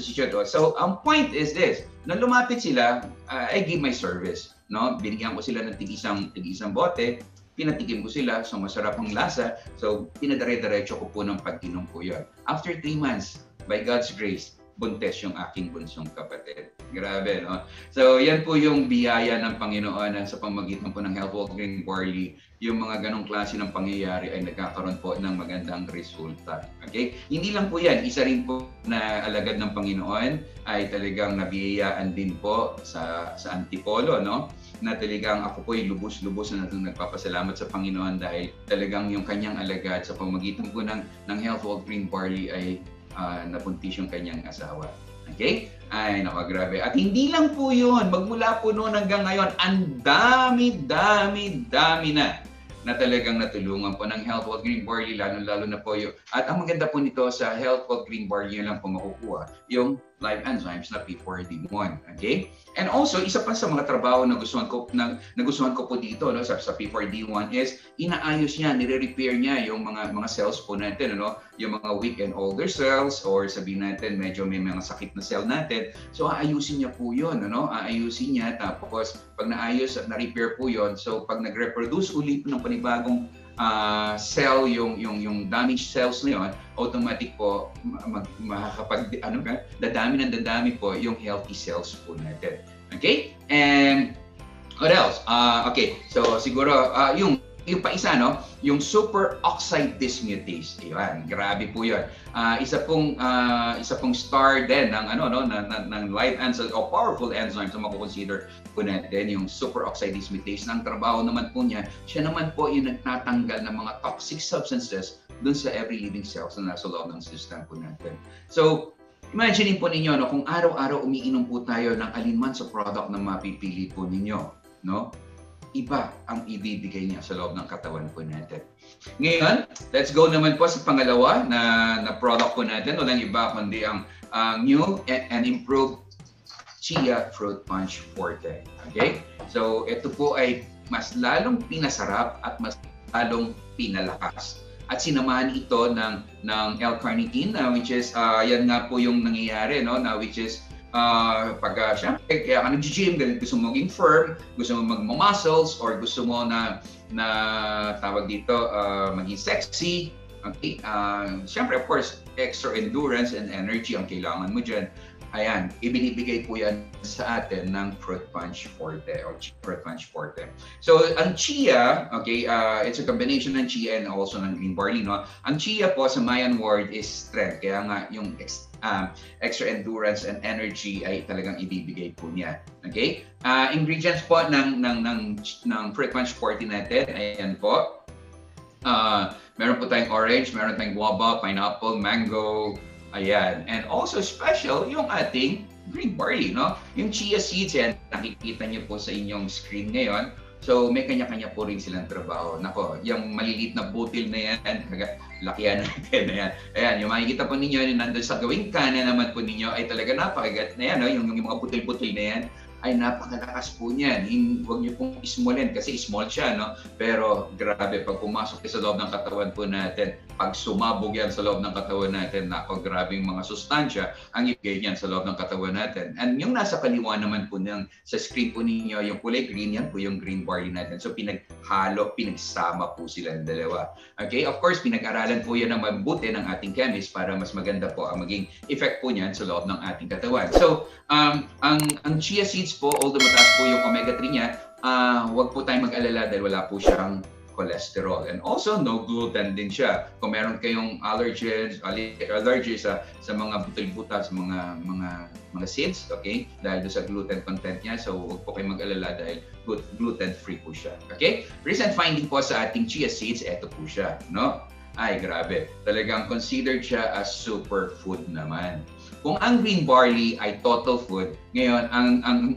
so ang point is this, nung lumapit sila, I give my service. No, binigyan ko sila ng tig-isang bote, pinatikim ko sila, so masarap ang lasa, so pinadare-diretso ko po ng pag-inom ko yun. After 3 months, by God's grace, buntes yung aking bunsong kapatid. Grabe, no? So, yan po yung biyaya ng Panginoon sa pamagitan po ng HealthWealth Green Barley. Yung mga ganong klase ng pangyayari ay nagkakaroon po ng magandang resulta. Okay? Hindi lang po yan. Isa rin po na alagad ng Panginoon ay talagang nabiyayaan din po sa Antipolo, no? Na talagang ako po ay lubos-lubos na nagpapasalamat sa Panginoon dahil talagang yung kanyang alagad sa pamagitan po ng HealthWealth Green Barley ay nabuntis yung kanyang asawa. Okay? Ay, naku, grabe. At hindi lang po yun. Magmula po noon hanggang ngayon, ang dami na talagang natulungan po ng HealthWealth Green Barley, lalo na po yun. At ang maganda po nito sa HealthWealth Green Barley, yun lang po makukuha yung live enzymes na P4D1. Okay? And also, isa pa sa mga trabaho na nagustuhan ko po dito, no, sa P4D1 is inaayos niya, nire-repair niya yung mga cells po natin, ano, yung mga weak and older cells or sabihin natin medyo may mga sakit na cell natin. So, aayusin niya po yun, ano? Aayusin niya, tapos pag naayos at na-repair po yun, so pag nag-reproduce ulit ng panibagong cell yung damaged cells na yun, automatic po dadami po yung healthy cells po natin. Okay? And what else? Okay, so siguro yung pa isa, no? Yung superoxide dismutase. Ayan, grabe po yun. Isa pong star din ng ng light enzymes o powerful enzymes na makukonsider po natin yung superoxide dismutase. Ang trabaho naman po niya, siya naman po yung nagtatanggal ng mga toxic substances dun sa every living cells na nasa loob ng system po natin. So, imagine po ninyo, no? Kung araw-araw umiinom po tayo ng alinman sa product na mapipili po ninyo, no? Iba ang ibibigay niya sa loob ng katawan po natin. Ngayon, let's go naman po sa pangalawa na product po natin. Walang iba kundi ang new and improved Chia Fruit Punch Forte. Okay? So, ito po ay mas lalong pinasarap at mas lalong pinalakas. At sinamahan ito ng L-carnitine, which is, yan nga po yung nangyayari, no? Which is, syempre, kaya ka nag-gym, gusto mo maging firm, gusto mo mag-muscles, or gusto mo na tawag dito, maging sexy. Okay? Syempre, of course, extra endurance and energy ang kailangan mo dyan. Ayan, ibinibigay po yan sa atin ng Fruit Punch Forte or Fruit Punch Forte. So, ang chia, okay, it's a combination ng chia and also ng green barley, no? Ang chia po sa Mayan word is strength. Kaya nga yung extra endurance and energy ay talagang ibibigay po niya. Okay? Ingredients po ng Fruit Punch Forte natin, ayan po. Meron po tayong orange, meron tayong guava, pineapple, mango. Ayan. And also special yung ating green barley, no? Yung chia seeds, yan, nakikita niyo po sa inyong screen ngayon. So, may kanya-kanya po rin silang trabaho. Nako, yung maliliit na butil na yan, lakihan natin na yan. Ayan, yung makikita po ninyo, yung nandun sa gawing kanan naman po ninyo, ay talaga napakagat na yan, no? Yung mga butil-butil na yan, ay napakalakas po niyan. Huwag niyo pong ismolin kasi small siya, no? Pero grabe, pag pumasok sa loob ng katawan po natin, pag sumabog yan sa loob ng katawan natin, nako, grabe yung mga sustansya ang ibigay niyan sa loob ng katawan natin. And yung nasa kaliwa naman po niyang, sa screen po ninyo, yung kulay green, yan po yung green barley natin. So pinaghalo, pinagsama po sila ng dalawa. Okay, of course, pinag-aralan po yan ng mabuti ng ating chemist para mas maganda po ang maging effect po niyan sa loob ng ating katawan. So, ang chia seeds po, although mataas po yung omega-3 niya, wag po tayong mag-alala dahil wala po siyang cholesterol. And also, no gluten din siya. Kung meron kayong allergies sa mga butil-butas, mga seeds, okay? Dahil doon sa gluten content niya, so huwag po kayong mag-alala dahil gluten-free po siya. Okay? Recent finding po sa ating chia seeds, eto po siya, no? Ay, grabe. Talagang considered siya as superfood naman. Kung ang green barley ay total food, ngayon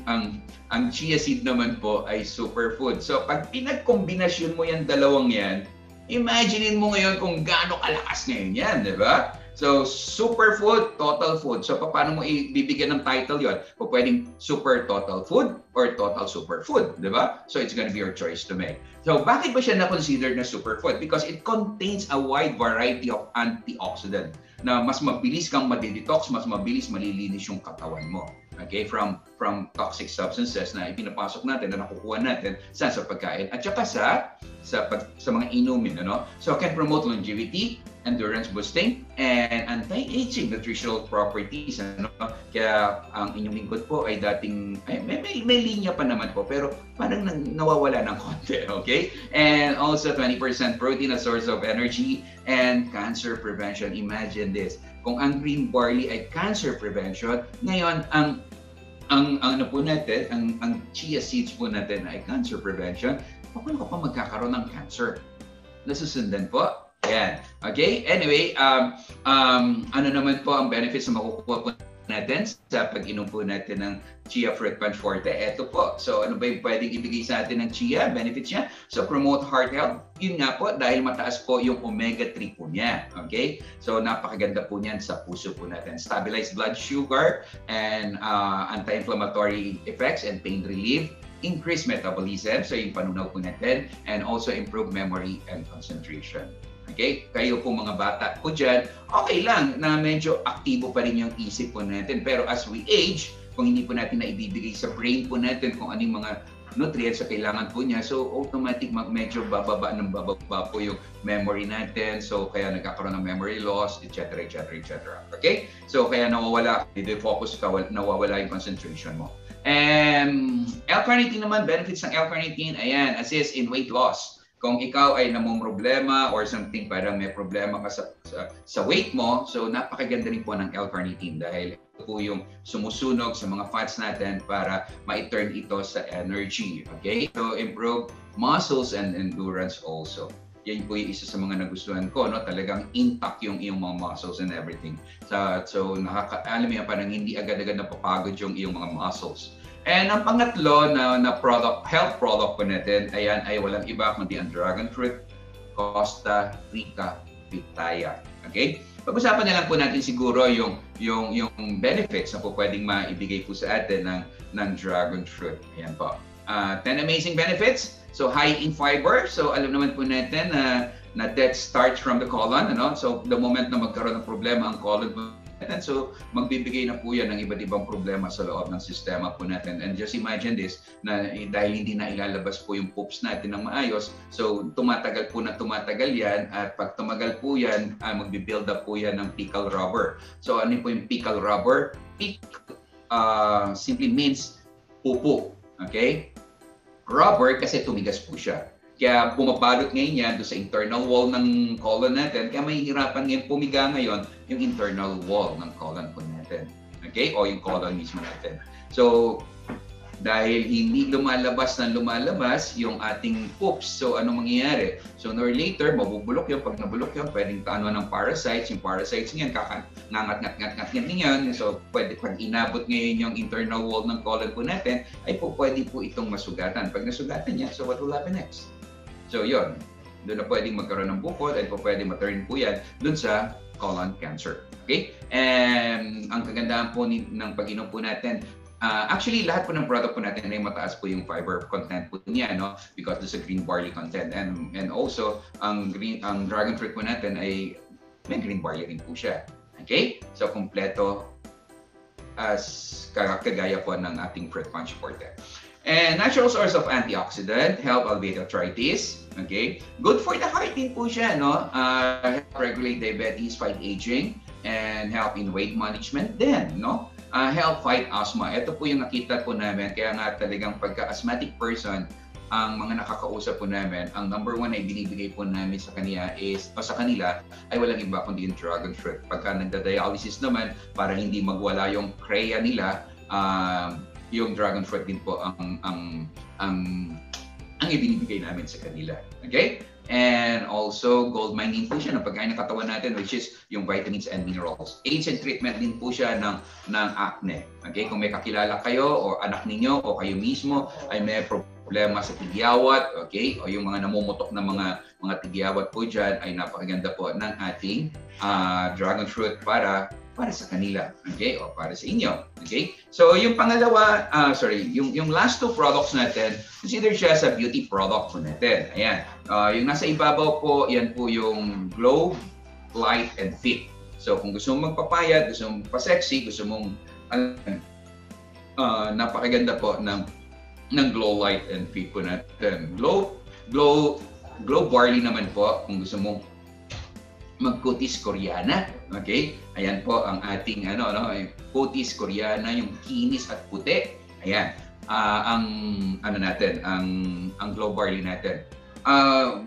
ang chia seed naman po ay superfood. So pag pinagkombinasyon mo yan dalawang yan, imagine mo ngayon kung gaano kalakas ngayon yan, di ba? So superfood, total food. So paano mo ibibigyan ng title yon? O pwedeng super total food or total superfood, di ba? So it's gonna be your choice to make. So bakit ba siya na-considered na superfood? Because it contains a wide variety of antioxidant na mas mabilis kang madidetox, mas mabilis malilinis yung katawan mo. Okay, from toxic substances na ipinapasok natin, na nakukuha natin sa pagkain at saka sa mga inumin, ano? So can promote longevity, endurance boosting, and anti-aging nutritional properties, ano? Kaya ang inyong lingkod po ay dating may linya pa naman po, pero parang nawawala ng konti, okay? And also 20% protein, a source of energy, and cancer prevention. Imagine this. Kung ang green barley ay cancer prevention, ngayon ang ano po natin, ang chia seeds po natin ay cancer prevention, paano ka pa magkakaroon ng cancer? Nasusundan po? Yan. Okay? Anyway, ano naman po ang benefits na makukuha po natin sa pag-inom po natin ng Chia Fruit Punch Forte. Ito po. So ano ba yung pwedeng ibigay sa atin ng chia? Benefits niya? So promote heart health. Yun nga po dahil mataas po yung omega-3 po niya. Okay? So napakaganda po niyan sa puso po natin. Stabilize blood sugar and anti-inflammatory effects and pain relief. Increase metabolism. So yung panunaw po natin. And also improve memory and concentration. Okay? Kayo po mga bata po dyan, okay lang na medyo aktibo pa rin yung isip po natin. Pero as we age, kung hindi po natin naibibigay sa brain po natin kung anong mga nutrients sa kailangan po niya, so automatic medyo bababa ng bababa po yung memory natin. So kaya nagkakaroon ng memory loss, etc. etc. etc. Okay? So kaya nawawala, focus ka, nawawala yung concentration mo. L-carnitine naman, benefits ng L-carnitine, ayan, assist in weight loss. Kung ikaw ay namumroblema or something, parang may problema ka sa weight mo, so napakaganda rin po ng L-carnitine dahil ito po yung sumusunog sa mga fats natin para ma-turn ito sa energy. Okay? So improve muscles and endurance also. Yan po yung isa sa mga nagustuhan ko, no? Talagang intact yung iyong mga muscles and everything. So alam mo yan, parang hindi agad-agad napapagod yung iyong mga muscles. And ang pangatlo na product, health product po natin, ayan ay walang iba kundi ang Dragon Fruit Costa Rica Pitaya. Okay? Pag-usapan na lang po natin siguro yung benefits na po pwedeng maibigay po sa atin ng Dragon Fruit. Ayan po. 10 amazing benefits. So high in fiber. So alam naman po natin na that starts from the colon, ano? So the moment na magkaroon ng problema ang colon po, and so, magbibigay na po yan ng iba't ibang problema sa loob ng sistema po natin. And just imagine this, na dahil hindi na ilalabas po yung poops natin ng maayos, so tumatagal po na tumatagal yan, at pag tumagal po yan, magbibuild up po yan ng fecal rubber. So ano po yung fecal rubber? Simply means pupo. Okay? Rubber kasi tumigas po siya. Kaya pumabalot ngayon yan doon sa internal wall ng colon natin. Kaya may hirapan ngayon pumiga ngayon yung internal wall ng colon po natin. Okay? O yung colon mismo natin. So, dahil hindi lumalabas na lumalabas yung ating poops, so anong mangyayari? Sooner or later, mabubulok yun. Pag nabulok yun, pwedeng tanuan ng parasites. Yung parasites niyan, kakangat-ngat-ngat-ngat niyan. So, pwede, pag inabot ngayon yung internal wall ng colon po natin, ay po pwede po itong masugatan. Pag nasugatan niya, so what will happen next? So yun, doon na pwedeng magkaroon ng bukod at pwedeng ma-turn po yan doon sa colon cancer. Okay? And ang kagandahan po ng pag-inom po natin, actually lahat po ng product po natin ay mataas po yung fiber content po niya, no? Because doon sa green barley content. And also, ang dragon fruit po natin ay may green barley rin po siya. Okay? So kompleto as kagaya po ng ating fruit punch forte. And natural source of antioxidant, help alleviate arthritis, okay? Good for the heart din po siya, no? Help regulate diabetes, fight aging, and help in weight management din, no? help fight asthma. Ito po yung nakita po namin, kaya nga talagang pagka-asthmatic person, ang mga nakakausap po namin, ang number one na ibinibigay po namin sa kanila is, o sa kanila, ay walang iba kundi yung dragon fruit. Pagka nagda-dialysis naman, para hindi magwala yung creya nila, yung dragon fruit din po ang ibinibigay namin sa kanila. Okay? And also gold mine infusion ang pagkain ng katawan natin, which is yung vitamins and minerals. Ancient treatment din po siya ng acne. Okay? Kung may kakilala kayo o anak ninyo o kayo mismo ay may problema sa tigyawat, okay? O yung mga namumutok na mga tigyawat po dyan, ay napakaganda po ng ating dragon fruit para sa kanila, okay? O para sa inyo, okay? So yung pangalawa, yung last two products natin, consider siya sa beauty product po natin. Ayan. Yung nasa ibabaw po, yan po yung Glow, Light and Fit. So kung gusto mong magpapayat, gusto mong pa-sexy, gusto mong napakaganda po ng Glow Light and Fit po natin. Glow Barley naman po kung gusto mong magkutis Koreana, okay? Ayan po ang ating kutis Koreana, yung kinis at puti. Ayan. Ang Glow Barley natin.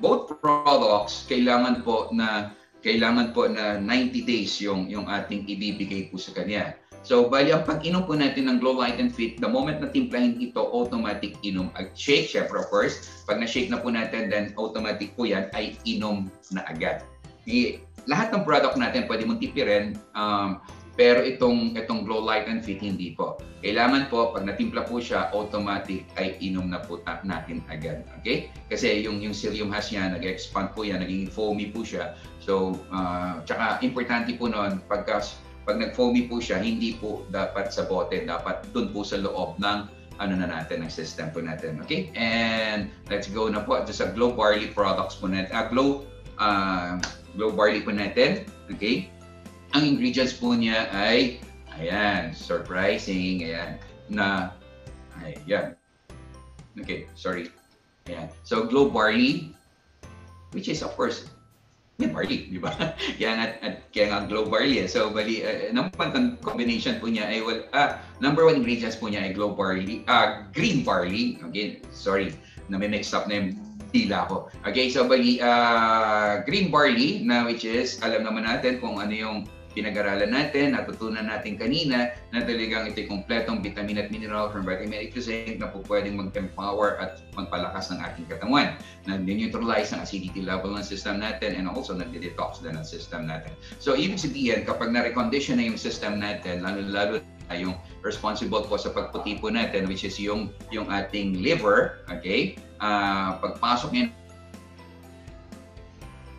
Both products kailangan po na 90 days yung ating ibibigay po sa kanya. So, bali ang pag-inom po natin ng Glow Light and Fit, the moment na timplahin ito, automatic inom at shake, syempre of course. Pag na-shake na po natin, then automatic po yan ay inom na agad. Lahat ng product natin pwede mong tipirin, pero itong Glow Light and Fit hindi po. Kailangan po, pag natimpla po siya, automatic ay inom na po natin agad. Okay? Kasi yung psyllium husk niya, nag-expand po yan, naging foamy po siya. So, tsaka importante po noon, pag nag-foamy po siya, hindi po dapat sa bote, dapat dun po sa loob ng ng system po natin. Okay? And let's go na po sa Glow Barley products po natin. Glow Barley po natin. Okay? Ang ingredients po niya ay, ayan, surprising, ayan, na, ayan. Okay, sorry. Ayan. So, Glow Barley, which is, of course, barley, di ba? Yan at kaya nga Glow Barley. So, bali, combination po niya ay, number one ingredients po niya ay Glow Barley, Green Barley. Okay, sorry, nami-mix up na yung tila ko. Okay, so bali, Green Barley, na which is, alam naman natin kung ano yung pinag-aralan natin, natutunan natin kanina, na talagang ito'y kompletong vitamin at mineral from vitamin A to zinc na po pwedeng mag-empower at magpalakas ng ating katawan. Nag-neutralize ang acidity level ng system natin and also nag-detox din ang system natin. So, ibig sabihin, kapag na-recondition na yung system natin, lalo yung responsible po sa pagputi po natin, which is yung ating liver, okay? Pagpasok niya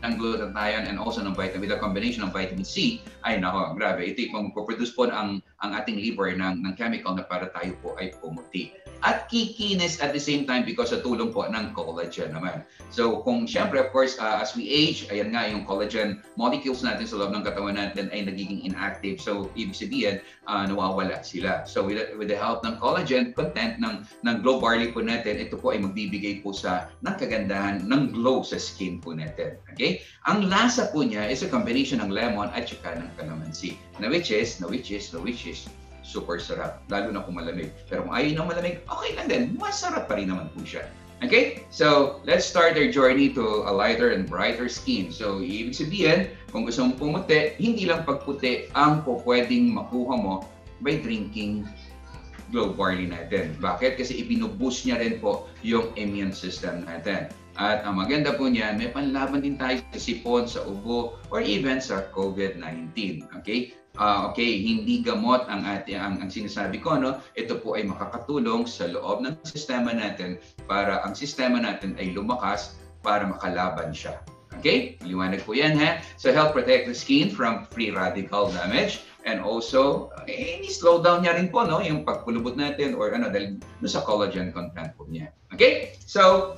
ng glutathione and also ng vitamin, the combination of vitamin C, ay nako, grabe, ito yung magproduce po ang ating liver ng chemical na para tayo po ay pumuti. At kikinis at the same time because sa tulong po ng collagen naman. So kung syempre of course as we age, ayan nga yung collagen molecules natin sa loob ng katawan natin ay nagiging inactive. So ibig sabihin, nawawala sila. So with the help ng collagen content ng Glow Barley po natin, ito po ay magbibigay po ng kagandahan ng glow sa skin po natin. Okay? Ang lasa po niya is a combination ng lemon at saka ng calamansi. Na which is super sarap. Lalo na kung malamig. Pero kung ayaw na malamig, okay lang din. Masarap pa rin naman po siya. Okay? So, let's start our journey to a lighter and brighter skin. So, ibig sabihin, kung gusto mong pumuti, hindi lang pagputi ang pwedeng makuha mo by drinking Glow Barley natin. Bakit? Kasi ibinuboost niya rin po yung immune system natin. At ang maganda po niyan, may panlaban din tayo sa sipon, sa ubo, or even sa COVID-19. Okay? Okay, hindi gamot ang sinasabi ko, no? Ito po ay makakatulong sa loob ng sistema natin para ang sistema natin ay lumakas para makalaban siya. Okay? Liwanag po yan, ha? So, help protect the skin from free radical damage. And also, slow down niya rin po, no? Yung pagpulubot natin or dahil sa collagen content po niya. Okay? So,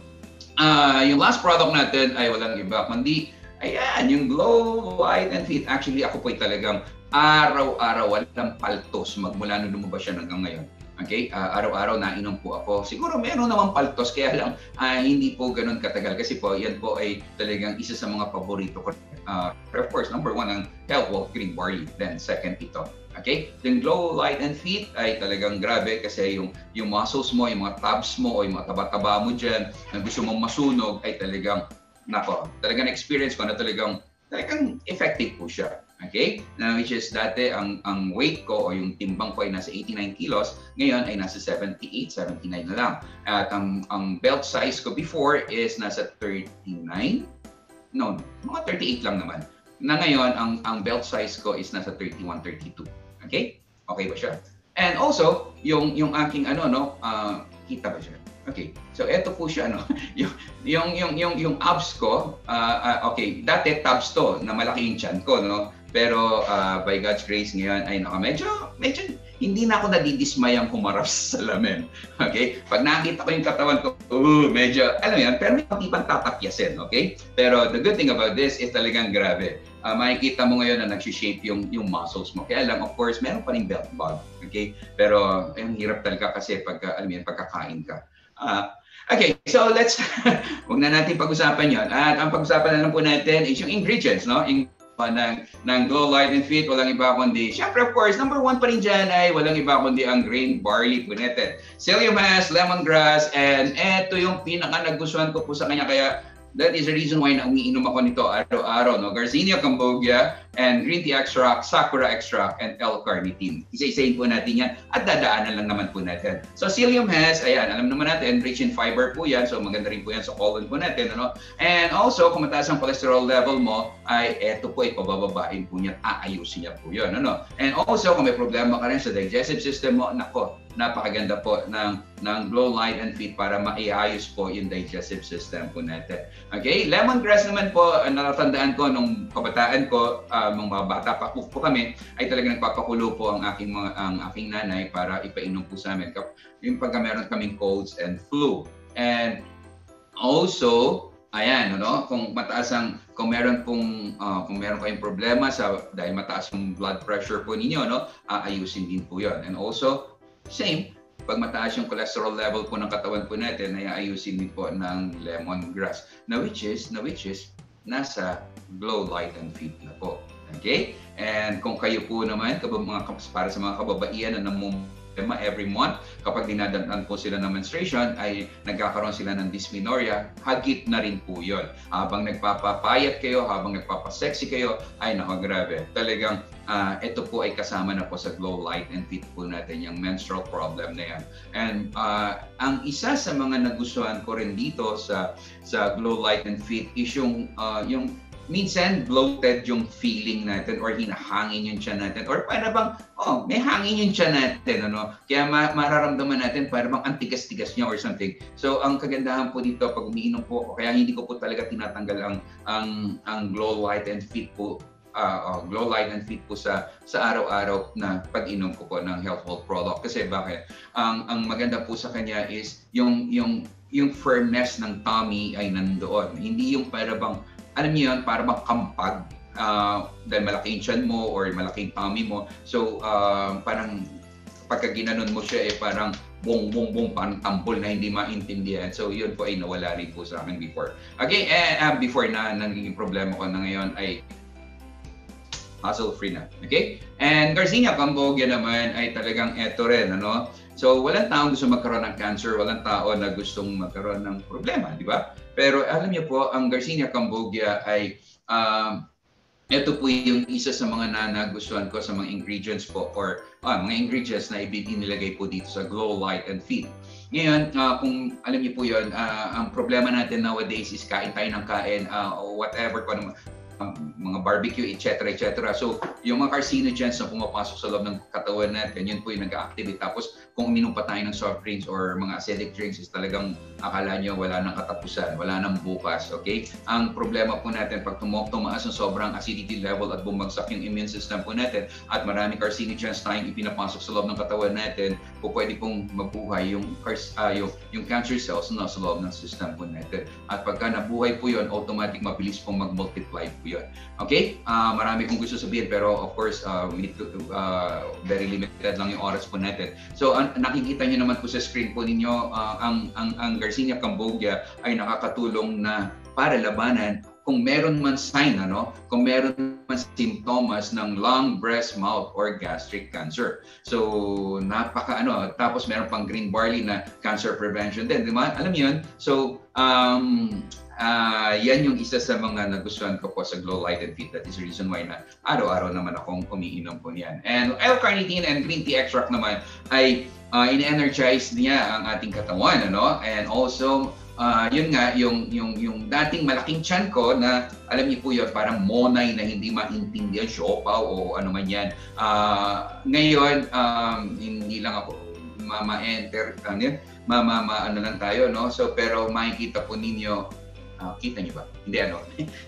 yung last product natin ay walang iba kundi ayan, yung Glow Light and Fit. Actually, ako po'y talagang araw-araw walang paltos magmula nung lumabas siya hanggang ngayon. Okay? Araw-araw nainom po ako. Siguro meron namang paltos, kaya lang hindi po ganun katagal. Kasi po, yan po ay talagang isa sa mga paborito ko. Of course, number one, ang HealthWealth Green Barley. Then, second, ito. Okay? Then, Glow Light and Fit ay talagang grabe kasi yung muscles mo, yung mga tabs mo, o yung mga taba-taba mo dyan, na gusto mong masunog, ay talagang, nako, talagang experience ko na talagang effective po siya. Okay? Which is dati ang weight ko o yung timbang ko ay nasa 89 kilos, ngayon ay nasa 78, 79 na lang. At ang belt size ko before is nasa 39? No, mga 38 lang naman. Na ngayon, ang belt size ko is nasa 31, 32. Okay? Okay ba siya? And also, yung aking ano, no? Kita ba siya? Okay. So, eto po siya, ano? yung abs ko, okay, dati tabs to, na malaki yung chan ko, no? Pero by God's grace ngayon ay naka medyo hindi na ako nadidismayang kumarap sa salamin. Okay? Pag nakita ko yung katawan ko, medyo, alam mo yan, pero may pang tatakyasin, okay? Pero the good thing about this is talagang grabe. Makikita mo ngayon na nag-shape yung muscles mo. Kaya lang, of course, meron pa rin belt bulb, okay? Pero yung hirap talaga kasi pagka, alam mo yan, pagkakain ka. Okay, so let's, huwag na natin pag-usapan yon. At ang pag-usapan na lang po natin is yung ingredients, no? Ng Glow Light and Fit, walang iba kundi, syempre of course, number one pa rin dyan ay walang iba kundi ang green barley po natin. Psyllium husk, lemongrass, and eto yung pinaka nagustuhan ko po sa kanya, kaya that is the reason why na umiinom ako nito araw-araw, no? Garcinia cambogia, and green tea extract, sakura extract, and L-carnitine. Isa-isahin po natin yan at dadaanan lang naman po natin. So, psyllium husk, ayan, alam naman natin, rich in fiber po yan. So, maganda rin po yan sa colon po natin, ano? And also, kung mataas ang cholesterol level mo, ay eto po, ipabababain po niya, aayusin niya po yun, ano? And also, kung may problema ka rin sa digestive system mo, nako, napakaganda po ng Glow Light and Fit para maiayos po yung digestive system po natin. Okay, lemongrass naman po, natatandaan ko nung kabataan ko, mga bata pa po kami, ay talagang nagpapakulo po ang aking nanay para ipainom po sa amin. Yung pagka meron kaming colds and flu. And also, ayan, no? Kung meron kayong problema sa dahil mataas yung blood pressure po ninyo, no? Aayusin din po 'yon. And also, same, pag mataas yung cholesterol level po ng katawan po natin, ay aayusin din po ng lemongrass, na which is nasa Glow Light and Fit na po. Okay? And kung kayo po naman, para sa mga kababaihan na namumulema every month, kapag dinadaan po sila ng menstruation, ay nagkakaroon sila ng dysmenorrhea, hagit na rin po yun. Habang nagpapapayat kayo, habang nagpapasexy kayo, ay nako, grabe. Talagang ito po ay kasama na po sa Glow Light and Fit po natin yung menstrual problem na yan. And ang isa sa mga nagustuhan ko rin dito sa Glow Light and Fit is yung minsan bloated yung feeling natin or hinahangin yung tiyan natin or para bang may hangin yung tiyan natin, ano, kaya mararamdaman natin para bang antigas-tigas niya or something. So ang kagandahan po dito pag umiinom po, kaya hindi ko po talaga tinatanggal ang Glow Light and Fit po, Glow Light and Fit po sa araw-araw na pag-inom ko po ng HealthWealth product. Kasi bakit? Ang maganda po sa kanya is yung firmness ng tummy ay nandoon. Hindi yung para bang, alam niyo yun, para bang kampag. Dahil malaking tiyan mo or malaking tummy mo. So, parang pagka ginanon mo siya, parang bong-bong-bong, parang tambol na hindi maintindihan. So, yun po ay nawala rin po sa akin before. Okay, before na nagiging problema ko na ngayon ay hassle-free na. Okay? And Garcinia cambogia naman ay talagang eto rin, ano? So, walang taong gusto magkaroon ng cancer, walang tao na gustong magkaroon ng problema, di ba? Pero alam niyo po, ang Garcinia cambogia ay ito po yung isa sa mga nagustuhan ko sa mga ingredients po or mga ingredients na inilagay po dito sa Glow Light and Fit. Ngayon, kung alam niyo po yun, ang problema natin nowadays is kain tayo ng kain, whatever ko naman, mga barbecue, etc. etc. So, yung mga carcinogens na pumapasok sa loob ng katawan natin, yun po yung nag-activate. Tapos, kung uminom pa tayo ng soft drinks or mga acidic drinks, is talagang akala nyo wala nang katapusan, wala nang bukas, okay? Ang problema po natin, pag tumaas ang sobrang acidity level at bumagsak yung immune system po natin, at maraming carcinogens tayong ipinapasok sa loob ng katawan natin, o pwede pong mabuhay yung cancer cells na sa loob ng system po natin. At pagka nabuhay po yun, automatic mabilis pong mag-multiply po yun. Okay? Marami kong gusto sabihin, pero of course, we need to, very limited lang yung oras po natin. So, nakikita nyo naman po sa screen po ninyo, ang Garcinia Cambogia ay nakakatulong na para labanan kung meron man sign, ano, kung meron man sintomas ng lung, breast, mouth, or gastric cancer. So, napaka ano, tapos meron pang green barley na cancer prevention din, di ba? Alam yun? So, yan yung isa sa mga nagustuhan ko po sa Glow Light and Fit. That is the reason why na araw-araw naman akong umiinom po niyan. And L-carnitine and green tea extract naman ay in-energize niya ang ating katawan, ano? And also, yun nga, yung dating malaking tiyan ko na, alam niyo po yun, parang monay na hindi maintindihan, siopaw o ano man yan. Ngayon, hindi lang ako ma-enter, ano lang tayo, no? So, pero makikita po ninyo, kita niyo ba? Hindi, ano?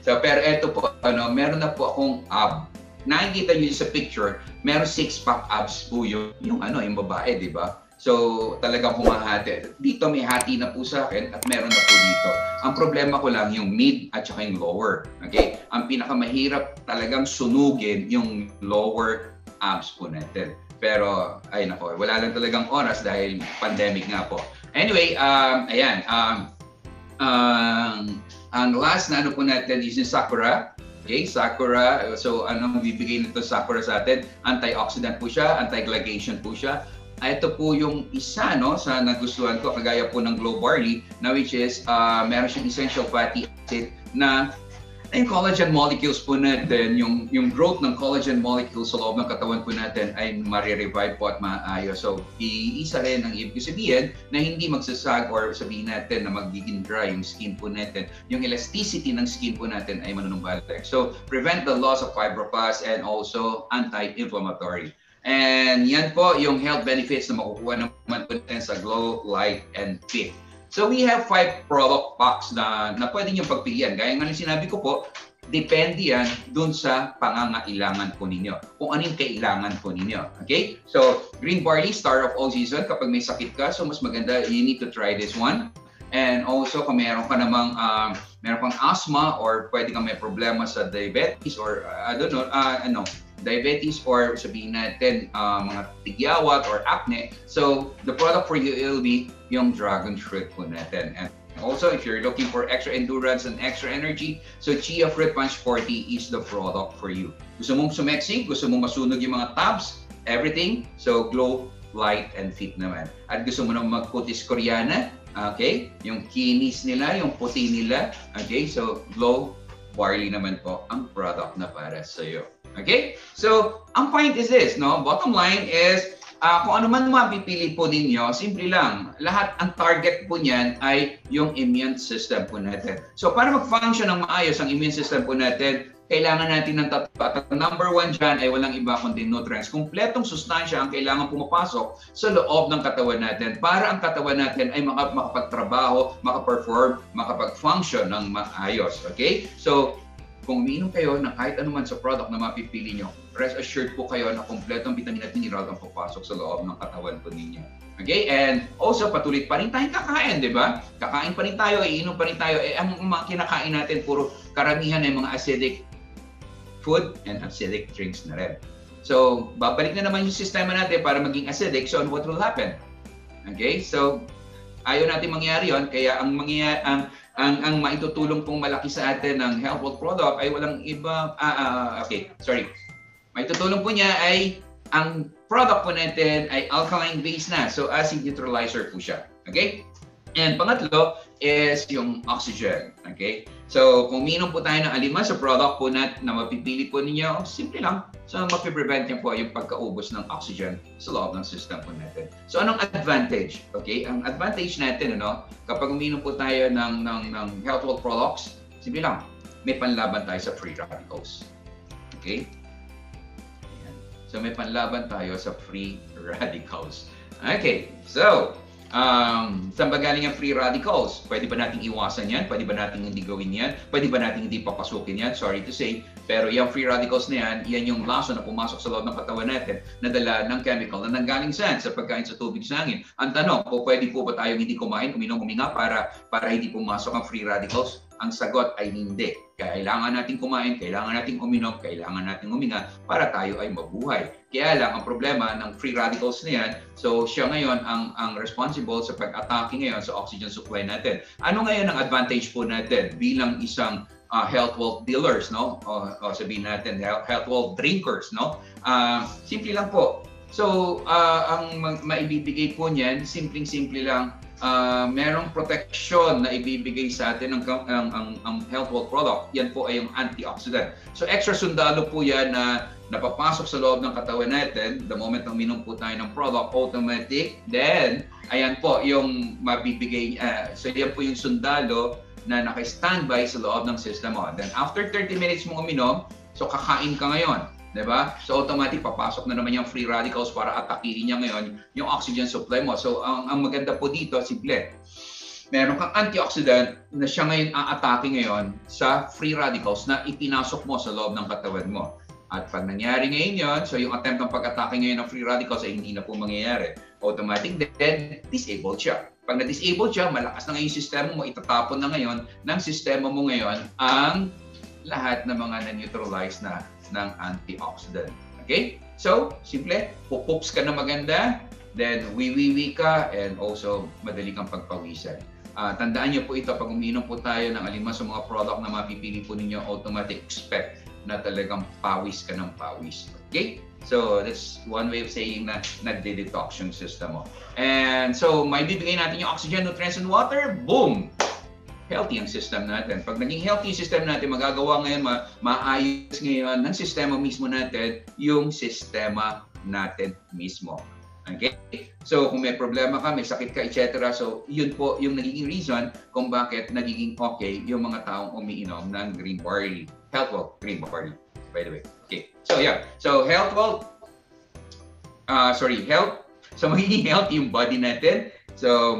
So, pero eto po, ano, meron na po akong ab. Nakikita niyo sa picture, meron 6-pack abs po yung ano, yung babae, di ba? So, talagang humahati. Dito may hati na po sa akin at meron na po dito. Ang problema ko lang yung mid at saka yung lower. Okay? Ang pinakamahirap talagang sunugin yung lower abs po natin. Pero, ay nako, wala lang talagang oras dahil pandemic nga po. Anyway, ayan. Ang last na ano po natin is yung Sakura. Okay, Sakura. So, anong bibigay nito Sakura sa atin? Antioxidant po siya, anti-glycation po siya. Ito po yung isa, no, sa nagustuhan ko, kagaya po ng Glow Barley, na which is meron siyang essential fatty acid na yung collagen molecules po natin, yung growth ng collagen molecules sa loob ng katawan po natin ay marirevive po at maayos. So, iisa rin ang ibig sabihin na hindi magsasag or sabihin natin na magiging dry yung skin po natin. Yung elasticity ng skin po natin ay manunumbalik. So, prevent the loss of fibroblast and also anti-inflammatory. And yan po yung health benefits na makukuha naman po natin sa Glow, Light, and Fit. So we have 5 product packs na pwede nyo pagpilian. Gaya nga sinabi ko po, depende yan dun sa pangangailangan po ninyo. Kung anong kailangan po ninyo. Okay? So, green barley, star of all season. Kapag may sakit ka, so mas maganda, you need to try this one. And also, kung meron ka namang meron pang asthma or pwede kang may problema sa diabetes or I don't know, diabetes or sabihin natin mga tigyawat or acne. So, the product for you will be yung dragon fruit po natin. And also, if you're looking for extra endurance and extra energy, so Chia Fruit Punch Forte is the product for you. Gusto mong sumeksi, gusto mong masunog yung mga tabs, everything. So, Glow, Light, and Fit naman. At gusto mo na magkutis koreana, okay? Yung kinis nila, yung puti nila. Okay? So, Glow Barley naman po ang product na para sa'yo. Okay? So, ang point is this, no? Bottom line is, kung ano man mapipili po ninyo, simple lang. Lahat ang target po niyan ay yung immune system po natin. So, para mag-function ng maayos ang immune system po natin, kailangan natin ng tapat. Number one dyan ay walang iba kundi nutrients. Kumpletong sustansya ang kailangan pumapasok sa loob ng katawan natin para ang katawan natin ay makapagtrabaho, makaperform, makapag-function ng maayos. Okay? So, kung umiinom kayo ng kahit anuman sa product na mapipili nyo, rest assured po kayo na kumpletong vitamin at mineral ang papasok sa loob ng katawan po ninyo. Okay? And also, patuloy pa rin tayong kakain, di ba? Kakain pa rin tayo, iinom pa rin tayo. Eh, ang mga kinakain natin, puro karamihan ay mga acidic food and acidic drinks na rin. So, babalik na naman yung sistema natin para maging acidic. So, what will happen? Okay? So, ayaw natin mangyari yun. Kaya ang maitutulong pong malaki sa atin ng HealthWealth product ay walang iba. Okay, sorry. Maitutulong po niya ay ang product po natin ay alkaline-based na. So, acid neutralizer po siya. Okay? And pangatlo is yung oxygen. Okay? So, kung uminom po tayo ng aliman sa product po na mapipili po ninyo, simple lang. So, mapiprevent niya po yung pagkaubos ng oxygen sa loob ng system po natin. So, anong advantage? Okay? Ang advantage natin, ano, kapag uminom po tayo ng healthful products, simple lang, may panlaban tayo sa free radicals. Okay? Ayan. So, may panlaban tayo sa free radicals. Okay. So, saan ba galing ang free radicals? Pwede ba nating iwasan yan? Pwede ba nating hindi gawin yan? Pwede ba nating hindi papasukin yan? Sorry to say, Pero yung free radicals na yan, yan yung laso na pumasok sa loob ng katawan natin na dala ng chemical na nanggaling saan? Sa pagkain sa tubig sa hangin. Ang tanong, po pwede po ba tayong hindi kumain, uminom, huminga para hindi pumasok ang free radicals? Ang sagot ay hindi. Kailangan natin kumain, kailangan natin uminom, kailangan natin huminga para tayo ay mabuhay. Kaya lang, ang problema ng free radicals na yan, so siya ngayon ang responsible sa pag-atake ngayon sa oxygen supply natin. Ano ngayon ang advantage po natin bilang isang HealthWealth dealers, no? O sabihin natin, HealthWealth drinkers, no? Simple lang po. So, ang maibibigay po niyan, simpleng-simple lang, merong protection na ibibigay sa atin ang HealthWealth product. Yan po ay yung antioxidant. So, extra sundalo po yan na napapasok sa loob ng katawan natin. The moment na uminom po tayo ng product, automatic. Then, ayan po yung mabibigay. So, yan po yung sundalo na naka-standby sa loob ng system mo. Then after 30 minutes mong uminom, so kakain ka ngayon, di ba? So automatic papasok na naman yung free radicals para atakihin niya ngayon yung oxygen supply mo. So ang maganda po dito, simple. Meron kang antioxidant na siya ngayon aatake ngayon sa free radicals na ipinasok mo sa loob ng katawan mo. At pag nangyari ngayon yun, so yung attempt ng pag-atake ngayon ng free radicals ay hindi na po mangyayari. Automatic, then disabled siya. Pag na-disabled siya, malakas na ngayon yung sistema mo, itatapon na ngayon ng sistema mo ngayon ang lahat ng mga na-neutralize na ng antioxidant. Okay? So, simple, pupups ka na maganda, then wiwiwi ka, and also madali kang pagpawisan. Tandaan niyo po ito, pag uminom po tayo ng alima sa mga product na mapipili po ninyo, automatic expect na talagang pawis ka ng pawis. Okay? So, that's one way of saying na nagde-detox yung system mo. And so, may bibigay natin yung oxygen, nutrients, and water. Boom! Healthy ang system natin. Pag naging healthy yung system natin, magagawa ngayon, maayos ngayon ng sistema mismo natin, yung sistema natin mismo. Okay? So, kung may problema ka, may sakit ka, etc. So, yun po yung nagiging reason kung bakit nagiging okay yung mga taong umiinom ng Green Barley. HealthWealth Green Barley, by the way. Okay. So yeah, so health. So magiging health yung body natin. So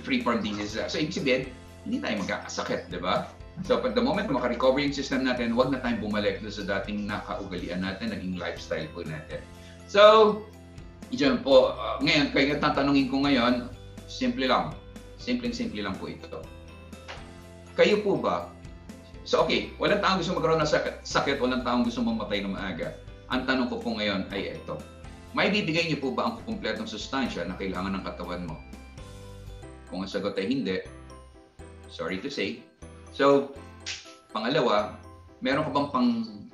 free from diseases. So ibig sabihin, hindi tayo magkakasakit, di ba? So pag the moment na makarecover yung system natin, huwag na tayong bumalik sa dating nakaugalian natin, naging lifestyle po natin. So, yun po. Ngayon, kaya tatanungin ko ngayon, simple lang. Simpleng-simple lang po ito. Kayo po ba? So okay, walang taong gusto magkaroon ng sakit, walang taong gusto mamatay ng maaga. Ang tanong ko po ngayon ay ito. May bibigay niyo po ba ang kumpletong sustansya na kailangan ng katawan mo? Kung ang sagot ay hindi, sorry to say. So, pangalawa, meron ka bang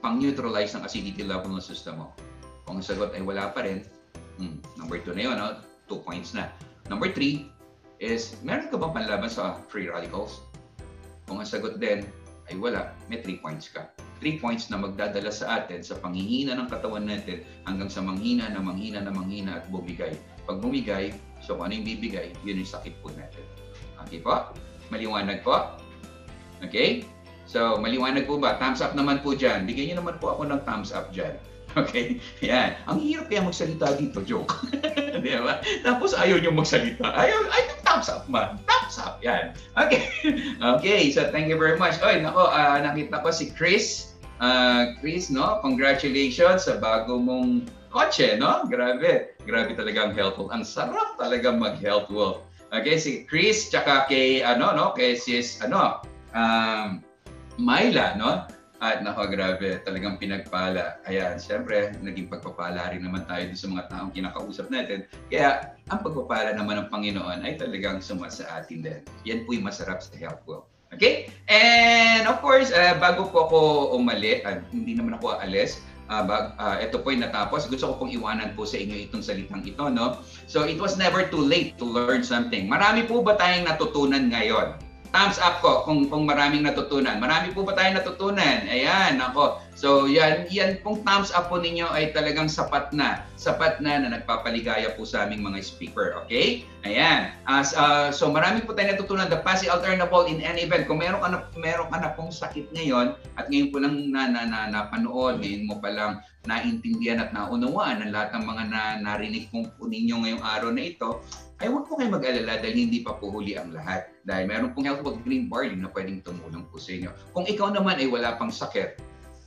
pang-neutralize ng acidity level ng system mo? Kung ang sagot ay wala pa rin, number 2 na yun, no? 2 points na. Number 3 is, meron ka bang panlaban sa free radicals? Kung ang sagot din, ay wala, may 3 points ka. 3 points na magdadala sa atin sa panghihina ng katawan natin hanggang sa manghina na manghina na manghina at bumigay. Pag bumigay, so kung ano yung bibigay, yun yung sakit po natin. Okay po? Maliwanag po? Okay? So, maliwanag po ba? Thumbs up naman po dyan. Bigyan nyo naman po ako ng thumbs up dyan. Okay? Yan. Ang hirap kaya magsalita dito, joke. Di ba? Tapos ayaw nyo magsalita. Ayaw thumbs up man. Thumbs up. Yan. Okay. Okay. So, thank you very much. Oy, nako, nakita ko si Chris. Chris, no? Congratulations sa bago mong kotse, no? Grabe. Grabe talaga ang HealthWealth. Ang sarap talaga mag-HealthWealth. Okay, si Chris, tsaka kay, ano, no? Kay sis, ano, Myla, no? At nako, grabe, talagang pinagpala. Ayan, siyempre, naging pagpapala rin naman tayo sa mga taong kinakausap natin. Kaya, ang pagpapala naman ng Panginoon ay talagang suma sa atin din. Yan po yung masarap sa health ko. Okay? And of course, bago po ako umalis, hindi naman ako aalis, ito po yung natapos. Gusto ko pong iwanan po sa inyo itong salitang ito, no? So, it was never too late to learn something. Marami po ba tayong natutunan ngayon? Thumbs up ko kung maraming natutunan. Marami po ba tayong natutunan? Ayan, ako. So, yan pong thumbs up po ninyo ay talagang sapat na. Sapat na nagpapaligaya po sa aming mga speaker. Okay? Ayan. So, marami po tayong natutunan. The past is alternable in any event. Kung meron ka na pong sakit ngayon at ngayon po lang napanood, ngayon mo palang naintindihan at naunawaan ang lahat ng mga narinig po ninyo ngayong araw na ito, ay huwag po kayo mag-alala dahil hindi pa po huli ang lahat. Dahil meron pong HealthWealth Green Barley na pwedeng tumulong po sa inyo. Kung ikaw naman ay wala pang sakit,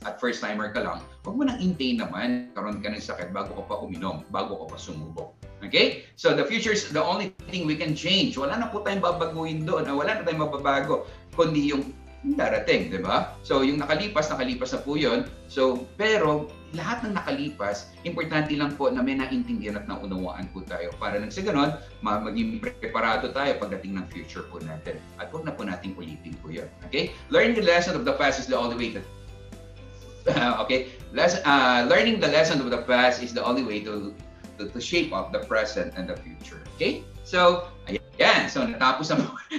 at first timer ka lang, huwag mo nang intay naman, karoon ka ng sakit bago ka pa uminom, bago ka pa sumubok. Okay? So the future is the only thing we can change. Wala na po tayong babaguhin doon, wala na tayong mababago, kundi yung darating, di ba? So yung nakalipas na po yun. So, pero lahat ng nakalipas, importante lang po na may naintindihan at naunawaan po tayo para nang sa ganun, maging preparado tayo pagdating ng future po natin. At huwag na po nating ulitin po yun. Okay? Learn the lesson of the past is the only way to okay? Learning the lesson of the past is the only way to shape up the present and the future. Okay? So, ayan. So, natapos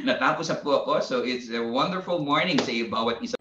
na po ako. So, it's a wonderful morning sa bawat isa.